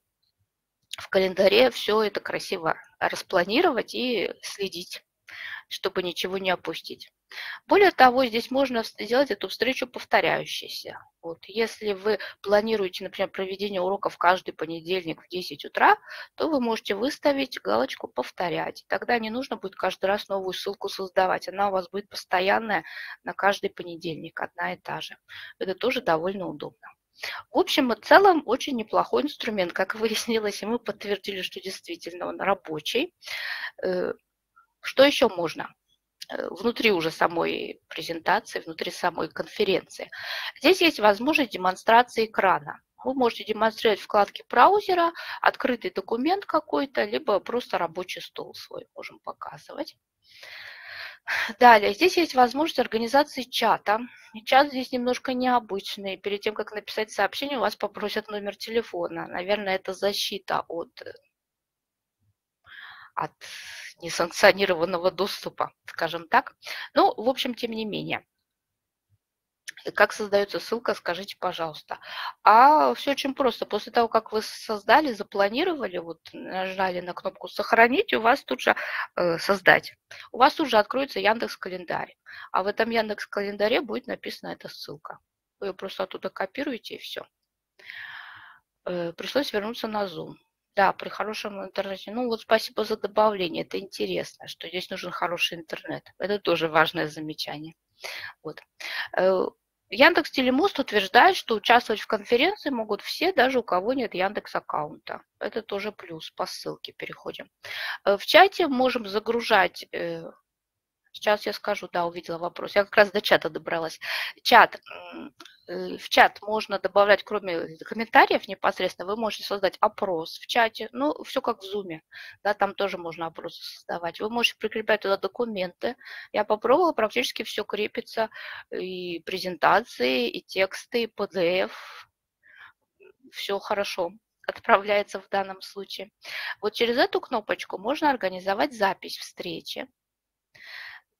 в календаре все это красиво распланировать и следить, чтобы ничего не опустить. Более того, здесь можно сделать эту встречу повторяющейся. Вот. Если вы планируете, например, проведение уроков каждый понедельник в десять утра, то вы можете выставить галочку «Повторять». Тогда не нужно будет каждый раз новую ссылку создавать. Она у вас будет постоянная на каждый понедельник, одна и та же. Это тоже довольно удобно. В общем и целом, очень неплохой инструмент. Как выяснилось, и мы подтвердили, что действительно он рабочий. Что еще можно? Внутри уже самой презентации, внутри самой конференции. Здесь есть возможность демонстрации экрана. Вы можете демонстрировать вкладки браузера, открытый документ какой-то, либо просто рабочий стол свой можем показывать. Далее, здесь есть возможность организации чата. Чат здесь немножко необычный. Перед тем, как написать сообщение, у вас попросят номер телефона. Наверное, это защита от... от несанкционированного доступа, скажем так. Ну, в общем, тем не менее. Как создается ссылка, скажите, пожалуйста. А все очень просто. После того, как вы создали, запланировали, вот нажали на кнопку «Сохранить», у вас тут же э, «Создать». У вас тут же откроется Яндекс.Календарь. А в этом Яндекс.Календаре будет написана эта ссылка. Вы ее просто оттуда копируете, и все. Э, пришлось вернуться на Zoom. Да, при хорошем интернете. Ну вот спасибо за добавление. Это интересно, что здесь нужен хороший интернет. Это тоже важное замечание. Вот. Яндекс.Телемост утверждает, что участвовать в конференции могут все, даже у кого нет Яндекс.Аккаунта. Это тоже плюс. По ссылке переходим. В чате можем загружать... Сейчас я скажу, да, увидела вопрос. Я как раз до чата добралась. Чат. В чат можно добавлять, кроме комментариев непосредственно, вы можете создать опрос в чате. Ну, все как в Zoom. Да, там тоже можно опросы создавать. Вы можете прикреплять туда документы. Я попробовала, практически все крепится. И презентации, и тексты, и пи ди эф. Все хорошо отправляется в данном случае. Вот через эту кнопочку можно организовать запись встречи.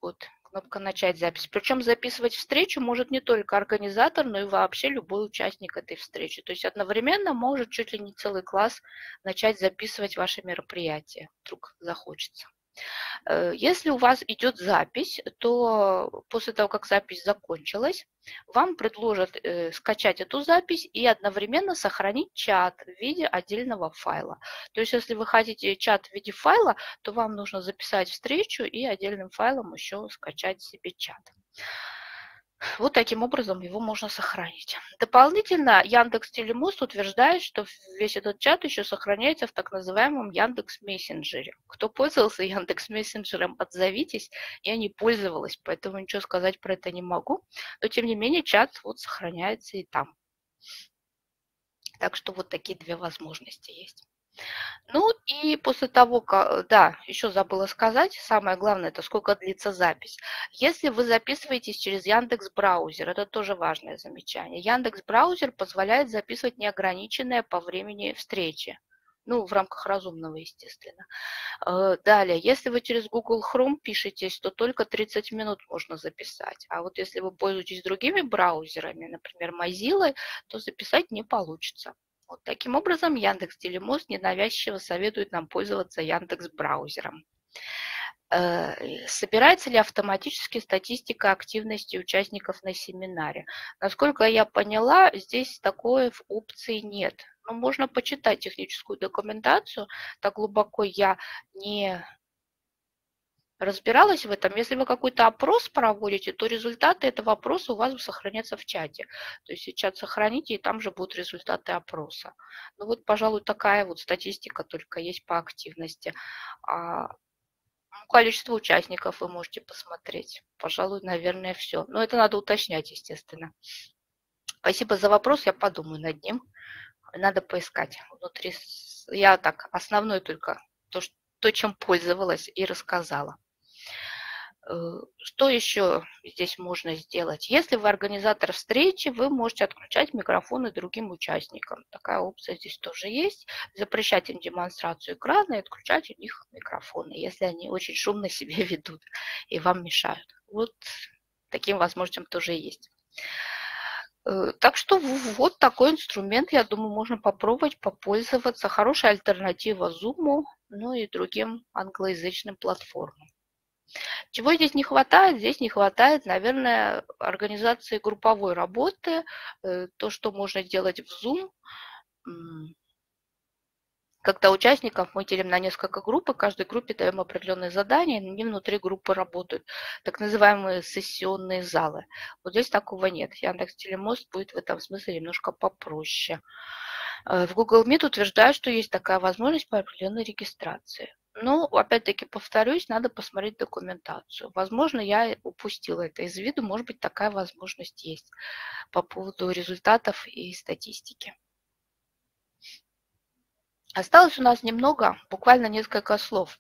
Вот, кнопка «Начать запись». Причем записывать встречу может не только организатор, но и вообще любой участник этой встречи. То есть одновременно может чуть ли не целый класс начать записывать ваше мероприятие. Вдруг захочется. Если у вас идет запись, то после того, как запись закончилась, вам предложат скачать эту запись и одновременно сохранить чат в виде отдельного файла. То есть, если вы хотите чат в виде файла, то вам нужно записать встречу и отдельным файлом еще скачать себе чат. Вот таким образом его можно сохранить. Дополнительно Яндекс.Телемост утверждает, что весь этот чат еще сохраняется в так называемом Яндекс.Мессенджере. Кто пользовался Яндекс.Мессенджером, отзовитесь. Я не пользовалась, поэтому ничего сказать про это не могу. Но тем не менее чат вот сохраняется и там. Так что вот такие две возможности есть. Ну и после того, как, да, еще забыла сказать, самое главное, это сколько длится запись. Если вы записываетесь через Яндекс.Браузер, это тоже важное замечание. Яндекс.Браузер позволяет записывать неограниченные по времени встречи. Ну, в рамках разумного, естественно. Далее, если вы через Google Chrome пишетесь, то только тридцать минут можно записать. А вот если вы пользуетесь другими браузерами, например, Mozilla, то записать не получится. Вот таким образом Яндекс.Телемост ненавязчиво советует нам пользоваться Яндекс.Браузером. Собирается ли автоматически статистика активности участников на семинаре? Насколько я поняла, здесь такой опции нет. Но можно почитать техническую документацию, так глубоко я не разбиралась в этом. Если вы какой-то опрос проводите, то результаты этого опроса у вас сохранятся в чате. То есть чат сохраните, и там же будут результаты опроса. Ну вот, пожалуй, такая вот статистика только есть по активности. А количество участников вы можете посмотреть. Пожалуй, наверное, все. Но это надо уточнять, естественно. Спасибо за вопрос, я подумаю над ним. Надо поискать. Внутри я так, основное только то, что, то, чем пользовалась и рассказала. Что еще здесь можно сделать? Если вы организатор встречи, вы можете отключать микрофоны другим участникам. Такая опция здесь тоже есть. Запрещать им демонстрацию экрана и отключать у них микрофоны, если они очень шумно себя ведут и вам мешают. Вот таким возможностям тоже есть. Так что вот такой инструмент, я думаю, можно попробовать попользоваться. Хорошая альтернатива Zoom, ну и другим англоязычным платформам. Чего здесь не хватает? Здесь не хватает, наверное, организации групповой работы, то, что можно делать в Zoom. Когда участников мы делим на несколько групп, и каждой группе даем определенные задания, и они внутри группы работают. Так называемые сессионные залы. Вот здесь такого нет. Яндекс.Телемост будет в этом смысле немножко попроще. В Google Meet утверждают, что есть такая возможность по определенной регистрации. Но, опять-таки, повторюсь, надо посмотреть документацию. Возможно, я упустила это из виду, может быть, такая возможность есть по поводу результатов и статистики. Осталось у нас немного, буквально несколько слов.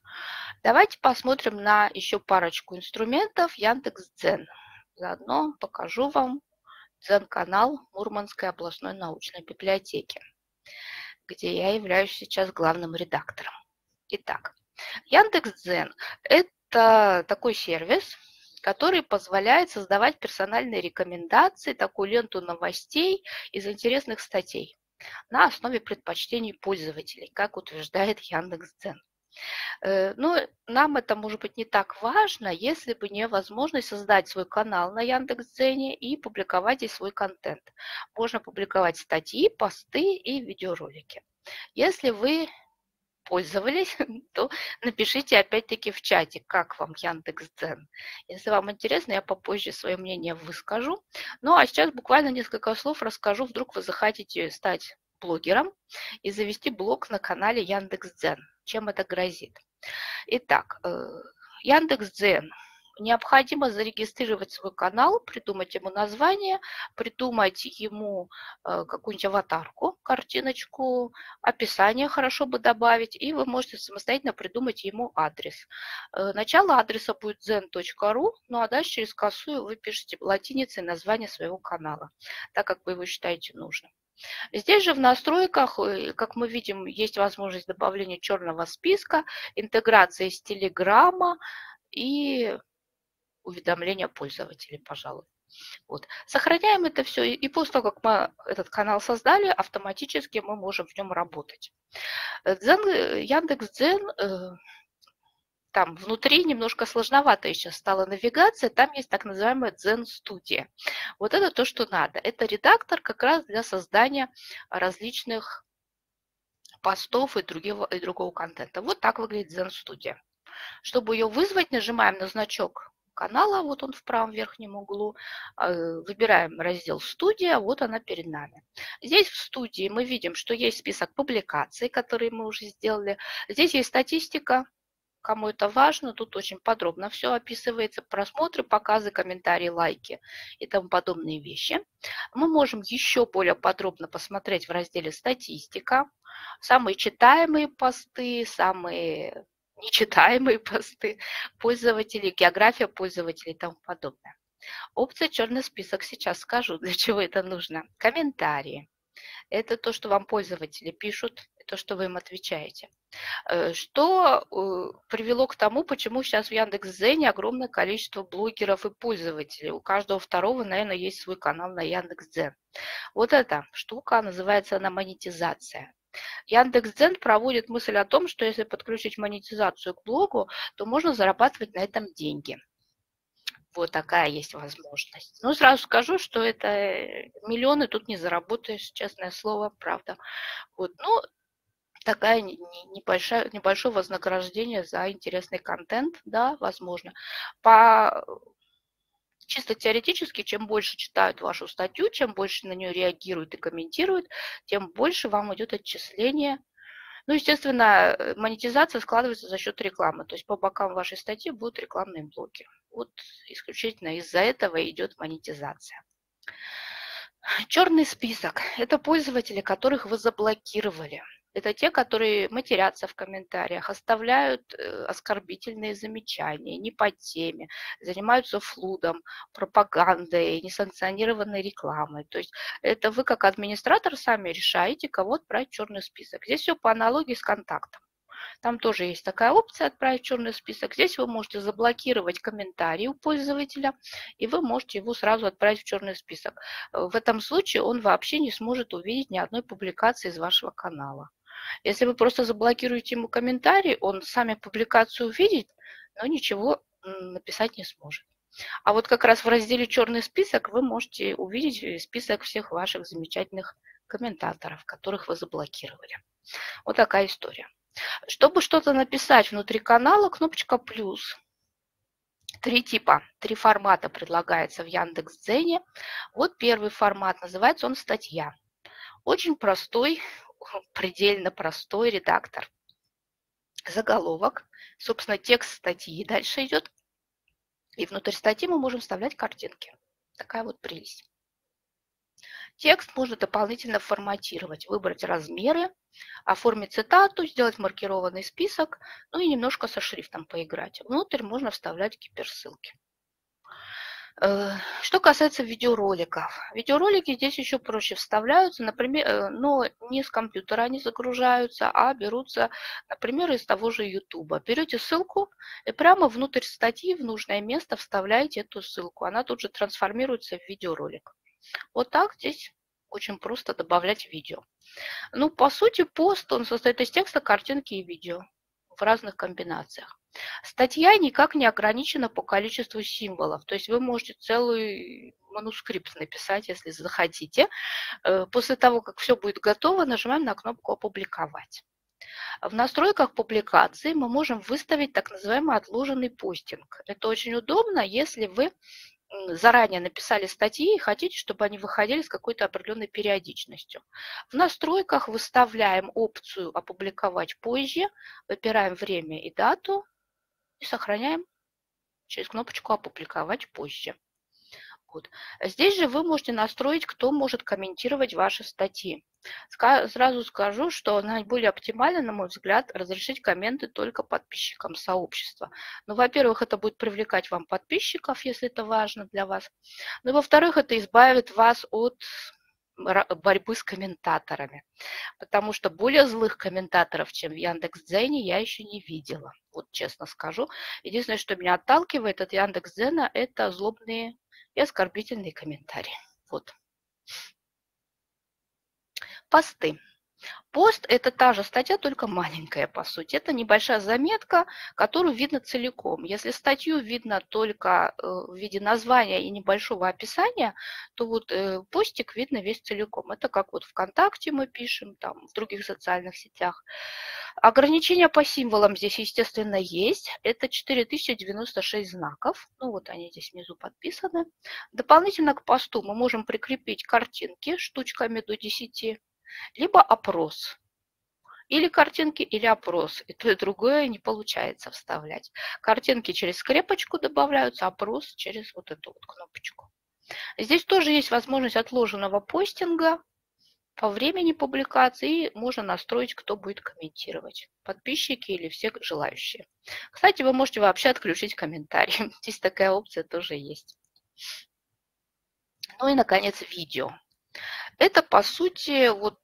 Давайте посмотрим на еще парочку инструментов Яндекс.Дзен. Заодно покажу вам Дзен-канал Мурманской областной научной библиотеки, где я являюсь сейчас главным редактором. Итак, Яндекс.Дзен – это такой сервис, который позволяет создавать персональные рекомендации, такую ленту новостей из интересных статей на основе предпочтений пользователей, как утверждает Яндекс.Дзен. Но нам это, может быть, не так важно, если бы не возможность создать свой канал на Яндекс.Дзене и публиковать здесь свой контент. Можно публиковать статьи, посты и видеоролики. Если вы пользовались, то напишите опять-таки в чате, как вам Яндекс.Дзен. Если вам интересно, я попозже свое мнение выскажу. Ну а сейчас буквально несколько слов расскажу, вдруг вы захотите стать блогером и завести блог на канале Яндекс.Дзен. Чем это грозит? Итак, Яндекс.Дзен. Необходимо зарегистрировать свой канал, придумать ему название, придумать ему какую-нибудь аватарку, картиночку, описание хорошо бы добавить, и вы можете самостоятельно придумать ему адрес. Начало адреса будет дзен точка ру, ну а дальше через косую вы пишете латиницей название своего канала, так как вы его считаете нужным. Здесь же в настройках, как мы видим, есть возможность добавления черного списка, интеграции с Телеграма и уведомления пользователей, пожалуй. Вот. Сохраняем это все, и после того, как мы этот канал создали, автоматически мы можем в нем работать. Яндекс.Дзен там внутри немножко сложновато еще стала навигация, там есть так называемая Дзен-студия. Вот это то, что надо. Это редактор как раз для создания различных постов и другого, и другого контента. Вот так выглядит Дзен-студия. Чтобы ее вызвать, нажимаем на значок канала, вот он в правом верхнем углу, выбираем раздел «Студия», вот она перед нами. Здесь в студии мы видим, что есть список публикаций, которые мы уже сделали. Здесь есть статистика, кому это важно, тут очень подробно все описывается, просмотры, показы, комментарии, лайки и тому подобные вещи. Мы можем еще более подробно посмотреть в разделе «Статистика», самые читаемые посты, самые нечитаемые посты пользователей, география пользователей и тому подобное. Опция «Черный список», сейчас скажу, для чего это нужно. Комментарии. Это то, что вам пользователи пишут, то, что вы им отвечаете. Что привело к тому, почему сейчас в Яндекс.Дзене огромное количество блогеров и пользователей. У каждого второго, наверное, есть свой канал на Яндекс.Дзен. Вот эта штука, называется она монетизация. Яндекс.Дзен проводит мысль о том, что если подключить монетизацию к блогу, то можно зарабатывать на этом деньги. Вот такая есть возможность. Ну, сразу скажу, что это миллионы тут не заработаешь, честное слово, правда. Вот, ну, такая небольшая, небольшое вознаграждение за интересный контент, да, возможно. По... Чисто теоретически, чем больше читают вашу статью, чем больше на нее реагируют и комментируют, тем больше вам идет отчисление. Ну, естественно, монетизация складывается за счет рекламы. То есть по бокам вашей статьи будут рекламные блоки. Вот исключительно из-за этого идет монетизация. Черный список – это пользователи, которых вы заблокировали. Это те, которые матерятся в комментариях, оставляют оскорбительные замечания, не по теме, занимаются флудом, пропагандой, несанкционированной рекламой. То есть это вы как администратор сами решаете, кого отправить в черный список. Здесь все по аналогии с «Контактом». Там тоже есть такая опция «Отправить в черный список». Здесь вы можете заблокировать комментарии у пользователя, и вы можете его сразу отправить в черный список. В этом случае он вообще не сможет увидеть ни одной публикации из вашего канала. Если вы просто заблокируете ему комментарий, он сами публикацию увидит, но ничего написать не сможет. А вот как раз в разделе «Черный список» вы можете увидеть список всех ваших замечательных комментаторов, которых вы заблокировали. Вот такая история. Чтобы что-то написать внутри канала, кнопочка «плюс». Три типа, три формата предлагается в Яндекс.Дзене. Вот первый формат, называется он «Статья». Очень простой, предельно простой редактор. Заголовок, собственно, текст статьи дальше идет. И внутрь статьи мы можем вставлять картинки. Такая вот прелесть. Текст можно дополнительно форматировать, выбрать размеры, оформить цитату, сделать маркированный список, ну и немножко со шрифтом поиграть. Внутрь можно вставлять гиперссылки. Что касается видеороликов. Видеоролики здесь еще проще вставляются, например, но не с компьютера они загружаются, а берутся, например, из того же YouTube. Берете ссылку и прямо внутрь статьи в нужное место вставляете эту ссылку. Она тут же трансформируется в видеоролик. Вот так здесь очень просто добавлять видео. Ну, по сути, пост, он состоит из текста, картинки и видео в разных комбинациях. Статья никак не ограничена по количеству символов. То есть вы можете целый манускрипт написать, если захотите. После того, как все будет готово, нажимаем на кнопку «Опубликовать». В настройках публикации мы можем выставить так называемый отложенный постинг. Это очень удобно, если вы заранее написали статьи и хотите, чтобы они выходили с какой-то определенной периодичностью. В настройках выставляем опцию «Опубликовать позже», выбираем время и дату и сохраняем через кнопочку «Опубликовать позже». Вот. Здесь же вы можете настроить, кто может комментировать ваши статьи. Сразу скажу, что наиболее оптимально, на мой взгляд, разрешить комменты только подписчикам сообщества. Ну, во-первых, это будет привлекать вам подписчиков, если это важно для вас. Ну, во-вторых, это избавит вас от борьбы с комментаторами, потому что более злых комментаторов, чем в Яндекс.Дзене, я еще не видела, вот честно скажу. Единственное, что меня отталкивает от Яндекс.Дзена, это злобные и оскорбительные комментарии. Вот. Посты. Пост – это та же статья, только маленькая, по сути. Это небольшая заметка, которую видно целиком. Если статью видно только в виде названия и небольшого описания, то вот постик видно весь целиком. Это как вот ВКонтакте мы пишем, там, в других социальных сетях. Ограничения по символам здесь, естественно, есть. Это четыре тысячи девяносто шесть знаков. Ну, вот они здесь внизу подписаны. Дополнительно к посту мы можем прикрепить картинки штучками до десяти. Либо опрос. Или картинки, или опрос. И то, и другое не получается вставлять. Картинки через скрепочку добавляются, опрос через вот эту вот кнопочку. Здесь тоже есть возможность отложенного постинга по времени публикации. И можно настроить, кто будет комментировать. Подписчики или все желающие. Кстати, вы можете вообще отключить комментарии. Здесь такая опция тоже есть. Ну и, наконец, видео. Это, по сути, вот,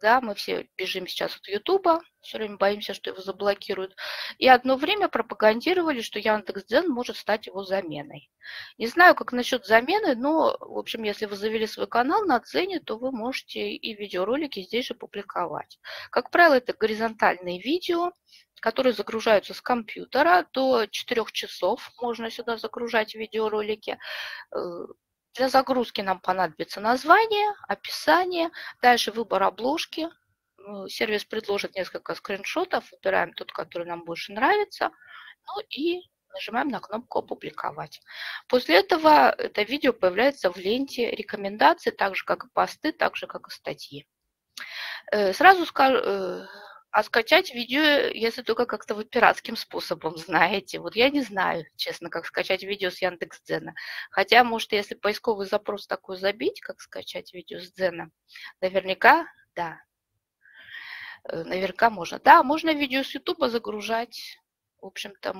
да, мы все бежим сейчас от Ютуба, все время боимся, что его заблокируют. И одно время пропагандировали, что Яндекс.Дзен может стать его заменой. Не знаю, как насчет замены, но, в общем, если вы завели свой канал на Дзене, то вы можете и видеоролики здесь же публиковать. Как правило, это горизонтальные видео, которые загружаются с компьютера. До четырёх часов можно сюда загружать видеоролики. Для загрузки нам понадобится название, описание, дальше выбор обложки. Сервис предложит несколько скриншотов, выбираем тот, который нам больше нравится, ну и нажимаем на кнопку «Опубликовать». После этого это видео появляется в ленте рекомендаций, так же, как и посты, так же, как и статьи. Сразу скажу... А скачать видео, если только как-то вы пиратским способом знаете. Вот я не знаю, честно, как скачать видео с Яндекс.Дзена. Хотя, может, если поисковый запрос такой забить, как скачать видео с Дзена, наверняка, да. Наверняка можно. Да, можно видео с Ютуба загружать. В общем-то,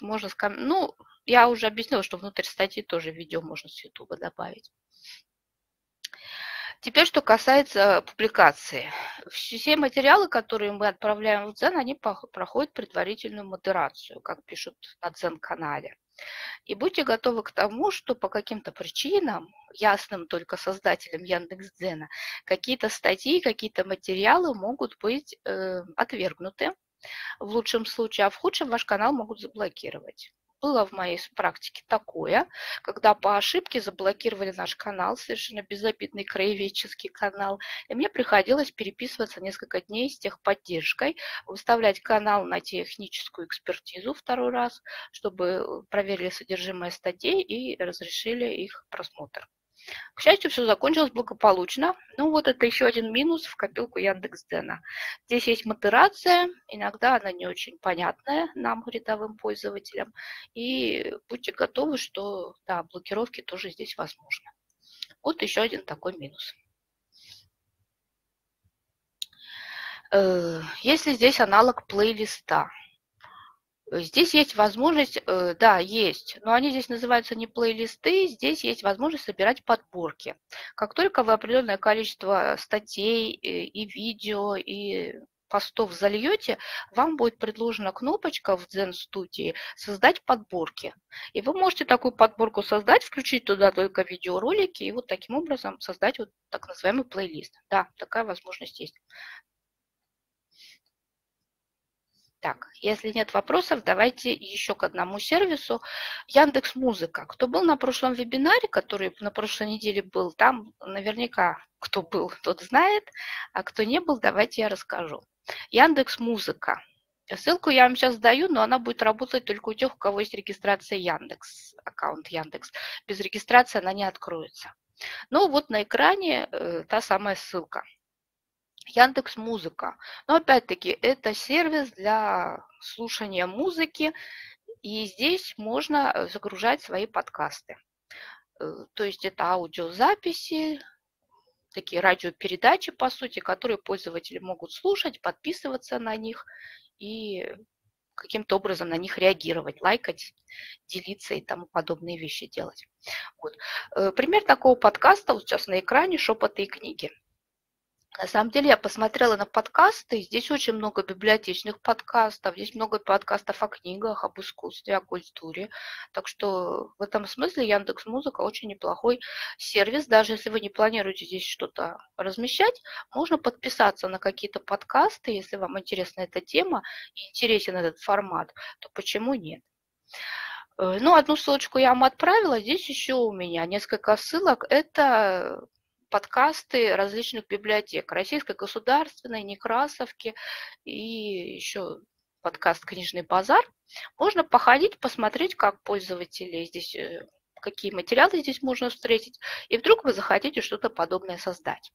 можно... Ну, я уже объяснила, что внутрь статьи тоже видео можно с Ютуба добавить. Теперь, что касается публикации. Все материалы, которые мы отправляем в Дзен, они проходят предварительную модерацию, как пишут на Дзен-канале. И будьте готовы к тому, что по каким-то причинам, ясным только создателям Яндекс.Дзена, какие-то статьи, какие-то материалы могут быть э, отвергнуты в лучшем случае, а в худшем ваш канал могут заблокировать. Было в моей практике такое, когда по ошибке заблокировали наш канал, совершенно безобидный краеведческий канал, и мне приходилось переписываться несколько дней с техподдержкой, выставлять канал на техническую экспертизу второй раз, чтобы проверили содержимое статей и разрешили их просмотр. К счастью, все закончилось благополучно. Ну вот это еще один минус в копилку Яндекс.Дзена. Здесь есть модерация, иногда она не очень понятная нам, рядовым пользователям. И будьте готовы, что да, блокировки тоже здесь возможны. Вот еще один такой минус. Есть ли здесь аналог плейлиста? Здесь есть возможность, да, есть, но они здесь называются не плейлисты, здесь есть возможность собирать подборки. Как только вы определенное количество статей и видео, и постов зальете, вам будет предложена кнопочка в Дзен студии «Создать подборки». И вы можете такую подборку создать, включить туда только видеоролики и вот таким образом создать вот так называемый плейлист. Да, такая возможность есть. Так, если нет вопросов, давайте еще к одному сервису. Яндекс.Музыка. Кто был на прошлом вебинаре, который на прошлой неделе был, там наверняка кто был, тот знает, а кто не был, давайте я расскажу. Яндекс.Музыка. Ссылку я вам сейчас даю, но она будет работать только у тех, у кого есть регистрация Яндекс, аккаунт Яндекс. Без регистрации она не откроется. Ну вот на экране э, та самая ссылка. Яндекс.Музыка. Но опять-таки это сервис для слушания музыки, и здесь можно загружать свои подкасты. То есть это аудиозаписи, такие радиопередачи, по сути, которые пользователи могут слушать, подписываться на них и каким-то образом на них реагировать, лайкать, делиться и тому подобные вещи делать. Вот. Пример такого подкаста вот сейчас на экране «Шепоты и книги». На самом деле я посмотрела на подкасты, здесь очень много библиотечных подкастов, здесь много подкастов о книгах, об искусстве, о культуре. Так что в этом смысле Яндекс.Музыка очень неплохой сервис. Даже если вы не планируете здесь что-то размещать, можно подписаться на какие-то подкасты, если вам интересна эта тема и интересен этот формат, то почему нет? Ну, одну ссылочку я вам отправила, здесь еще у меня несколько ссылок. Это подкасты различных библиотек, Российской государственной, Некрасовки и еще подкаст «Книжный базар». Можно походить, посмотреть, как пользователи здесь, какие материалы здесь можно встретить, и вдруг вы захотите что-то подобное создать.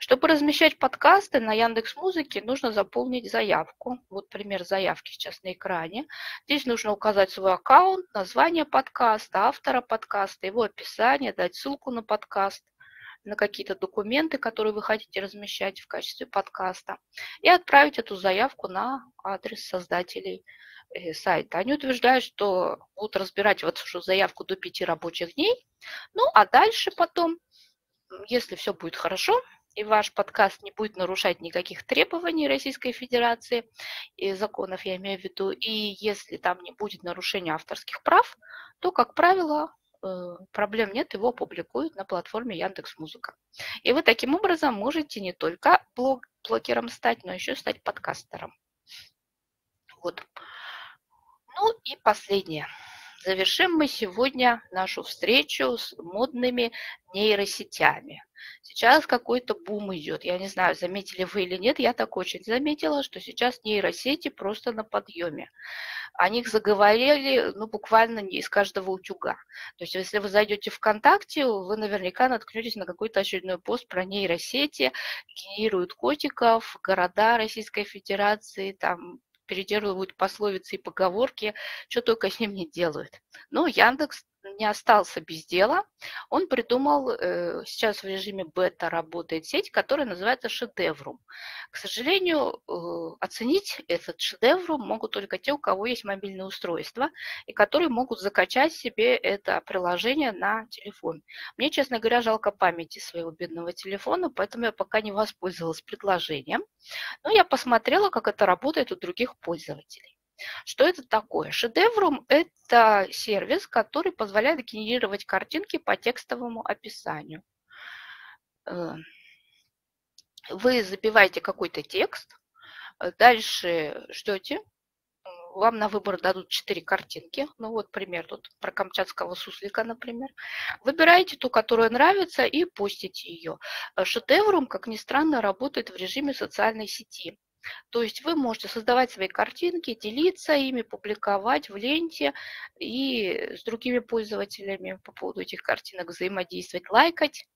Чтобы размещать подкасты на Яндекс.Музыке, нужно заполнить заявку. Вот пример заявки сейчас на экране. Здесь нужно указать свой аккаунт, название подкаста, автора подкаста, его описание, дать ссылку на подкаст, на какие-то документы, которые вы хотите размещать в качестве подкаста, и отправить эту заявку на адрес создателей сайта. Они утверждают, что будут разбирать вот эту заявку до пяти рабочих дней, ну а дальше потом, если все будет хорошо, и ваш подкаст не будет нарушать никаких требований Российской Федерации, и законов я имею в виду, и если там не будет нарушения авторских прав, то, как правило, проблем нет, его публикуют на платформе Яндекс.Музыка. И вы таким образом можете не только блогером стать, но еще стать подкастером. Вот. Ну и последнее. Завершим мы сегодня нашу встречу с модными нейросетями. Сейчас какой-то бум идет. Я не знаю, заметили вы или нет, я так очень заметила, что сейчас нейросети просто на подъеме. О них заговорили, ну, буквально не из каждого утюга. То есть, если вы зайдете в ВКонтакте, вы наверняка наткнетесь на какой-то очередной пост про нейросети, генерируют котиков, города Российской Федерации, там, передерживают пословицы и поговорки, что только с ним не делают. Но Яндекс не остался без дела. Он придумал, сейчас в режиме бета работает сеть, которая называется Шедеврум. К сожалению, оценить этот Шедеврум могут только те, у кого есть мобильные устройства, и которые могут закачать себе это приложение на телефон. Мне, честно говоря, жалко памяти своего бедного телефона, поэтому я пока не воспользовалась предложением. Но я посмотрела, как это работает у других пользователей. Что это такое? Шедеврум – это сервис, который позволяет генерировать картинки по текстовому описанию. Вы забиваете какой-то текст, дальше ждете, вам на выбор дадут четыре картинки. Ну вот пример тут про камчатского суслика, например. Выбираете ту, которая нравится, и постите ее. Шедеврум, как ни странно, работает в режиме социальной сети. То есть вы можете создавать свои картинки, делиться ими, публиковать в ленте и с другими пользователями по поводу этих картинок взаимодействовать, лайкать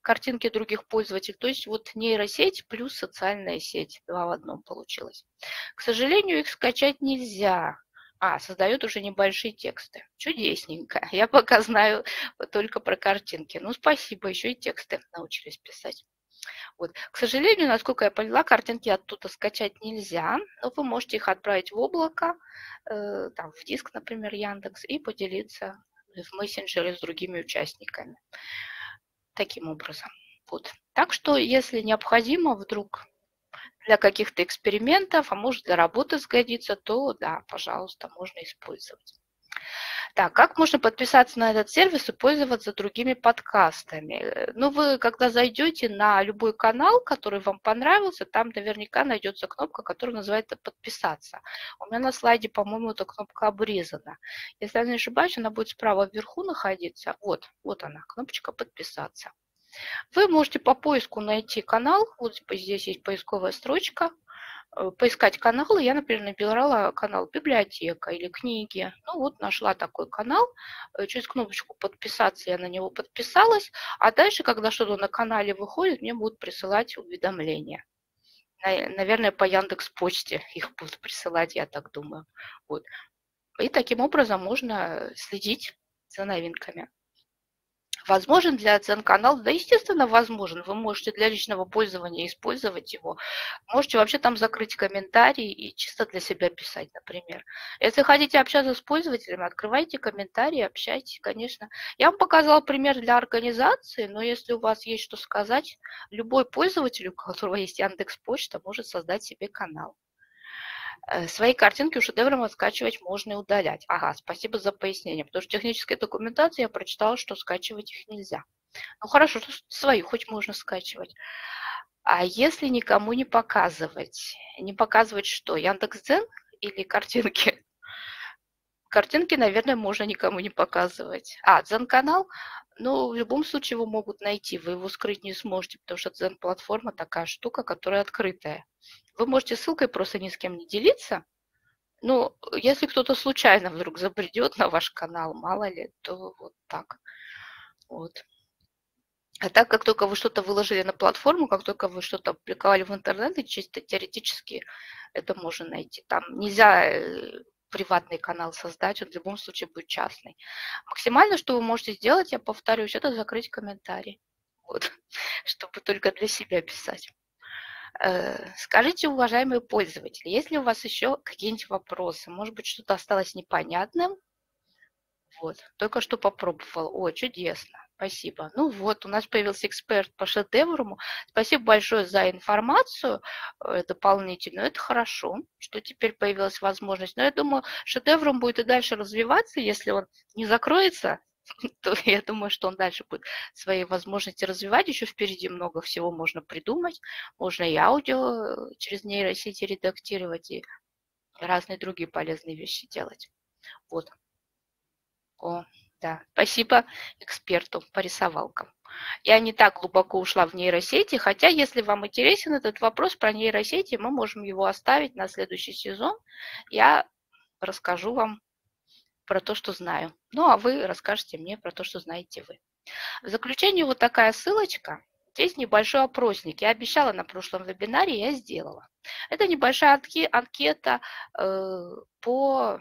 картинки других пользователей. То есть вот нейросеть плюс социальная сеть. Два в одном получилось. К сожалению, их скачать нельзя. А, создают уже небольшие тексты. Чудесненько. Я пока знаю только про картинки. Ну, спасибо, еще и тексты научились писать. Вот. К сожалению, насколько я поняла, картинки оттуда скачать нельзя, но вы можете их отправить в облако, э, там, в диск, например, Яндекс, и поделиться в мессенджере с другими участниками. Таким образом. Вот. Так что, если необходимо вдруг для каких-то экспериментов, а может для работы сгодится, то да, пожалуйста, можно использовать. Так, как можно подписаться на этот сервис и пользоваться другими подкастами? Ну, вы, когда зайдете на любой канал, который вам понравился, там наверняка найдется кнопка, которая называется «Подписаться». У меня на слайде, по-моему, эта кнопка обрезана. Если я не ошибаюсь, она будет справа вверху находиться. Вот, вот она, кнопочка «Подписаться». Вы можете по поиску найти канал. Вот здесь есть поисковая строчка. Поискать каналы. Я, например, набирала канал «Библиотека» или «Книги». Ну вот, нашла такой канал. Через кнопочку «Подписаться» я на него подписалась. А дальше, когда что-то на канале выходит, мне будут присылать уведомления. Наверное, по Яндекс.Почте их будут присылать, я так думаю. Вот. И таким образом можно следить за новинками. Возможен для дзен-канала? Да, естественно, возможен. Вы можете для личного пользования использовать его. Можете вообще там закрыть комментарии и чисто для себя писать, например. Если хотите общаться с пользователями, открывайте комментарии, общайтесь, конечно. Я вам показала пример для организации, но если у вас есть что сказать, любой пользователь, у которого есть Яндекс.Почта, может создать себе канал. Свои картинки у Шедеврума скачивать можно и удалять. Ага, спасибо за пояснение, потому что в технической документации я прочитала, что скачивать их нельзя. Ну хорошо, что свои хоть можно скачивать. А если никому не показывать? Не показывать что? Яндекс.Дзен или картинки? Картинки, наверное, можно никому не показывать. А, Дзен-канал? Ну, в любом случае его могут найти, вы его скрыть не сможете, потому что Дзен-платформа такая штука, которая открытая. Вы можете ссылкой просто ни с кем не делиться. Ну, если кто-то случайно вдруг забредет на ваш канал, мало ли, то вот так. Вот. А так, как только вы что-то выложили на платформу, как только вы что-то опубликовали в интернет, и чисто теоретически это можно найти. Там нельзя приватный канал создать, он в любом случае будет частный. Максимально, что вы можете сделать, я повторюсь, это закрыть комментарий. Вот. Чтобы только для себя писать. Скажите, уважаемые пользователи, есть ли у вас еще какие-нибудь вопросы? Может быть, что-то осталось непонятным? Вот, только что попробовал. О, чудесно, спасибо. Ну вот, у нас появился эксперт по Шедевруму. Спасибо большое за информацию дополнительную. Это хорошо, что теперь появилась возможность. Но я думаю, Шедеврум будет и дальше развиваться, если он не закроется. То я думаю, что он дальше будет свои возможности развивать. Еще впереди много всего можно придумать. Можно и аудио через нейросети редактировать, и разные другие полезные вещи делать. Вот. О, да. Спасибо эксперту по рисовалкам. Я не так глубоко ушла в нейросети, хотя, если вам интересен этот вопрос про нейросети, мы можем его оставить на следующий сезон. Я расскажу вам про то, что знаю. Ну, а вы расскажете мне про то, что знаете вы. В заключение вот такая ссылочка. Здесь небольшой опросник. Я обещала на прошлом вебинаре, я сделала. Это небольшая анкета э, по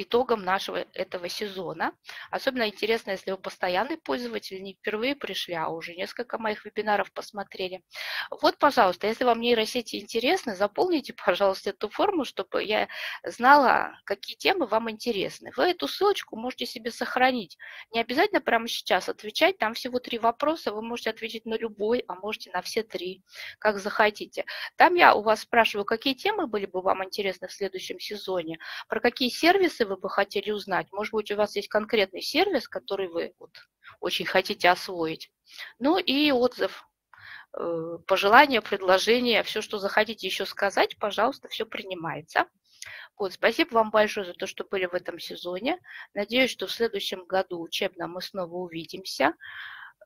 итогам нашего этого сезона. Особенно интересно, если вы постоянный пользователь, не впервые пришли, а уже несколько моих вебинаров посмотрели. Вот, пожалуйста, если вам нейросети интересны, заполните, пожалуйста, эту форму, чтобы я знала, какие темы вам интересны. Вы эту ссылочку можете себе сохранить. Не обязательно прямо сейчас отвечать, там всего три вопроса, вы можете ответить на любой, а можете на все три, как захотите. Там я у вас спрашиваю, какие темы были бы вам интересны в следующем сезоне, про какие сервисы вы бы хотели узнать. Может быть, у вас есть конкретный сервис, который вы вот очень хотите освоить. Ну и отзыв, пожелания, предложения, все, что захотите еще сказать, пожалуйста, все принимается. Вот, спасибо вам большое за то, что были в этом сезоне. Надеюсь, что в следующем году учебном мы снова увидимся.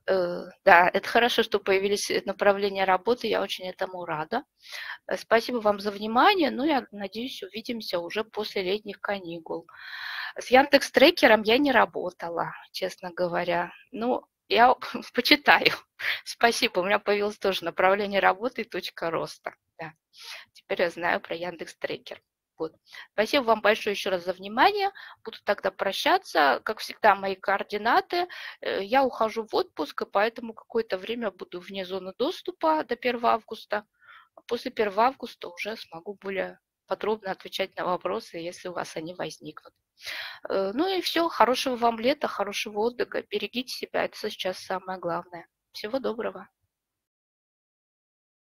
Да, это хорошо, что появились направления работы, я очень этому рада. Спасибо вам за внимание, ну, я надеюсь, увидимся уже после летних каникул. С Яндекс.Трекером я не работала, честно говоря, ну, я почитаю. Спасибо, у меня появилось тоже направление работы и точка роста. Да. Теперь я знаю про Яндекс.Трекер. Вот. Спасибо вам большое еще раз за внимание. Буду тогда прощаться. Как всегда, мои координаты. Я ухожу в отпуск, и поэтому какое-то время буду вне зоны доступа до первого августа. После первого августа уже смогу более подробно отвечать на вопросы, если у вас они возникнут. Ну и все. Хорошего вам лета, хорошего отдыха. Берегите себя. Это сейчас самое главное. Всего доброго.